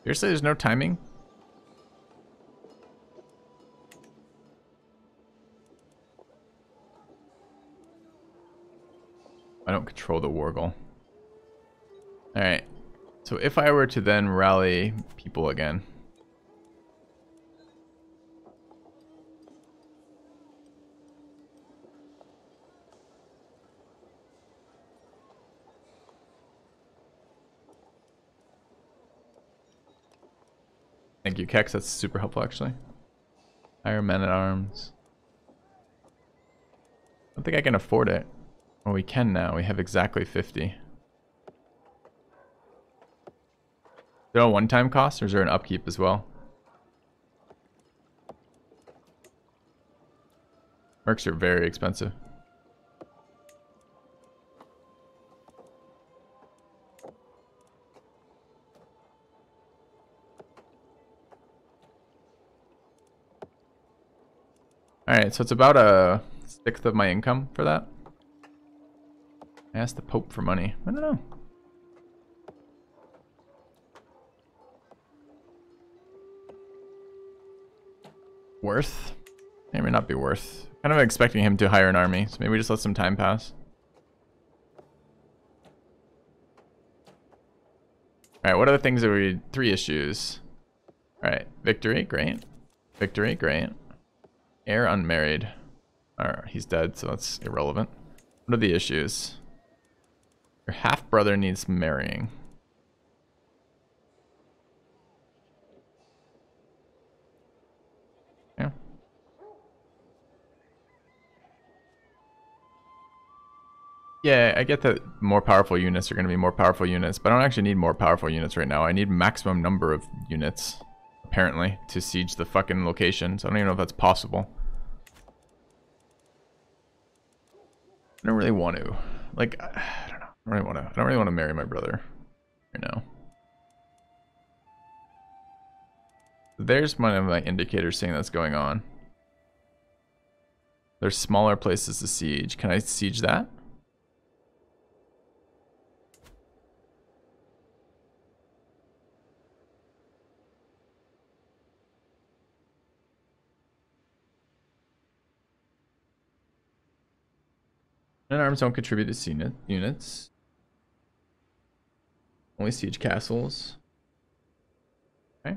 Seriously, there's no timing? I don't control the war goal. Alright. So if I were to then rally people again. Thank you, Kex. That's super helpful, actually. Hire men at arms. I don't think I can afford it. Well, we can now. We have exactly 50. Is there a one-time cost, or is there an upkeep as well? Mercs are very expensive. Alright, so it's about a sixth of my income for that. I asked the Pope for money. I don't know. Worth? It may not be worth. Kind of expecting him to hire an army, so maybe we just let some time pass. Alright, what are the things that we... Three issues. Alright, victory, great. Victory, great. Heir unmarried. Alright, he's dead, so that's irrelevant. What are the issues? Your half-brother needs marrying. Yeah. Yeah, I get that more powerful units are going to be more powerful units, but I don't actually need more powerful units right now. I need maximum number of units, apparently, to siege the fucking location. So I don't even know if that's possible. I don't really want to. Like, I don't know. I don't really want to marry my brother right now. There's one of my indicators saying that's going on. There's smaller places to siege. Can I siege that? And arms don't contribute to units. Only siege castles. Okay.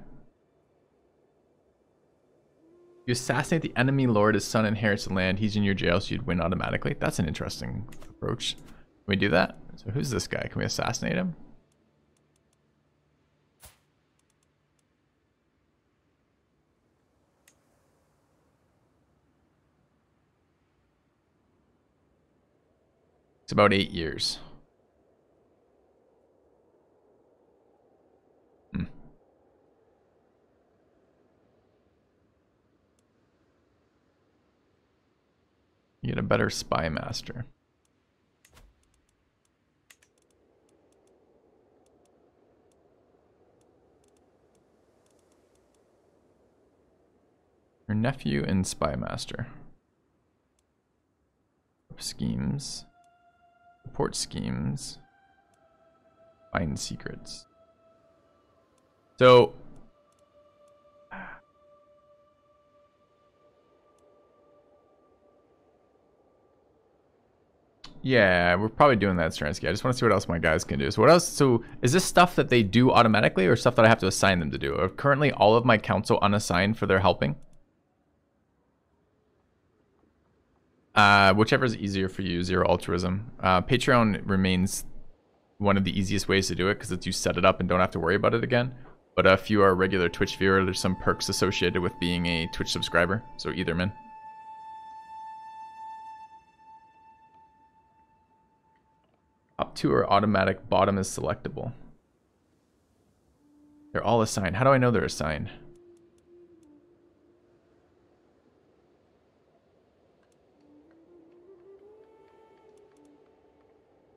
You assassinate the enemy lord, his son inherits the land, he's in your jail, so you'd win automatically. That's an interesting approach. Can we do that? So who's this guy? Can we assassinate him? About 8 years. You get a better spy master. Your nephew and spy master. Schemes. Support schemes. Find secrets. So Yeah, we're probably doing that, Stransky. I just want to see what else my guys can do. So what else? So is this stuff that they do automatically or stuff that I have to assign them to do? Are currently all of my council unassigned for their helping? Whichever is easier for you, Zero Altruism. Patreon remains one of the easiest ways to do it because you set it up and don't have to worry about it again. But if you are a regular Twitch viewer, there's some perks associated with being a Twitch subscriber. So either man. Up two are automatic, bottom is selectable. They're all assigned. How do I know they're assigned?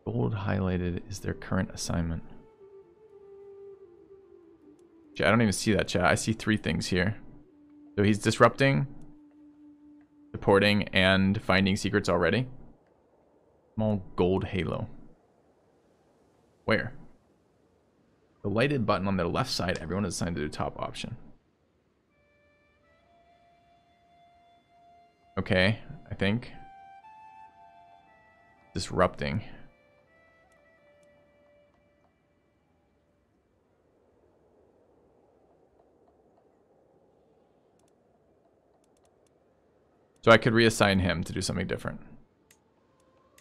Gold highlighted is their current assignment. I don't even see that, chat. I see three things here. So he's disrupting, supporting, and finding secrets already. Small gold halo. Where? The lighted button on the left side, everyone is assigned to the top option. Okay, I think. Disrupting. So I could reassign him to do something different.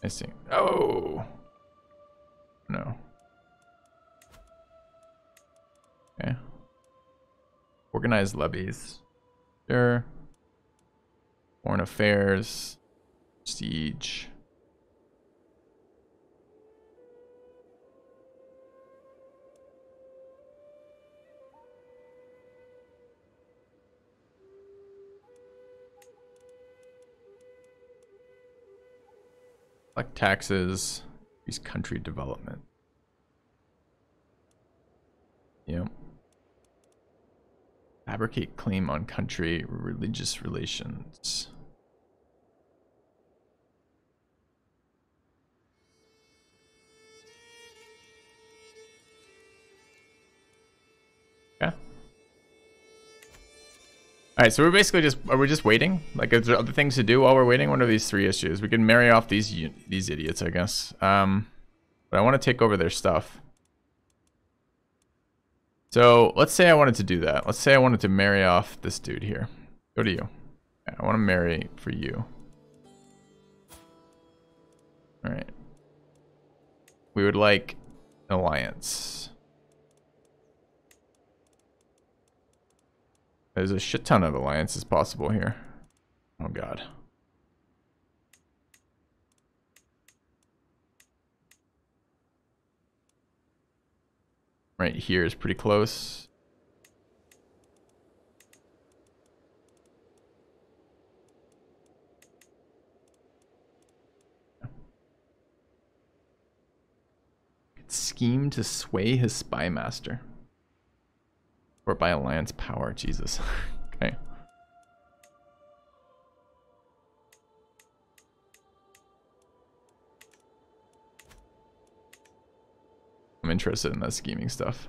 I see. Oh! No. Okay. Organize levies. Sure. Foreign affairs. Siege. Collect taxes, increase country development. Yep. Fabricate claim on country, religious relations. Yeah. All right, so we're basically just, are we just waiting? Like, is there other things to do while we're waiting? What are these three issues? We can marry off these idiots, I guess. But I want to take over their stuff. So let's say I wanted to do that. Let's say I wanted to marry off this dude here. Go to you. I want to marry for you. All right. We would like an alliance. There's a shit ton of alliances possible here. Oh God. Right here is pretty close. Scheme to sway his spy master. Or by alliance power, Jesus. Okay. I'm interested in that scheming stuff.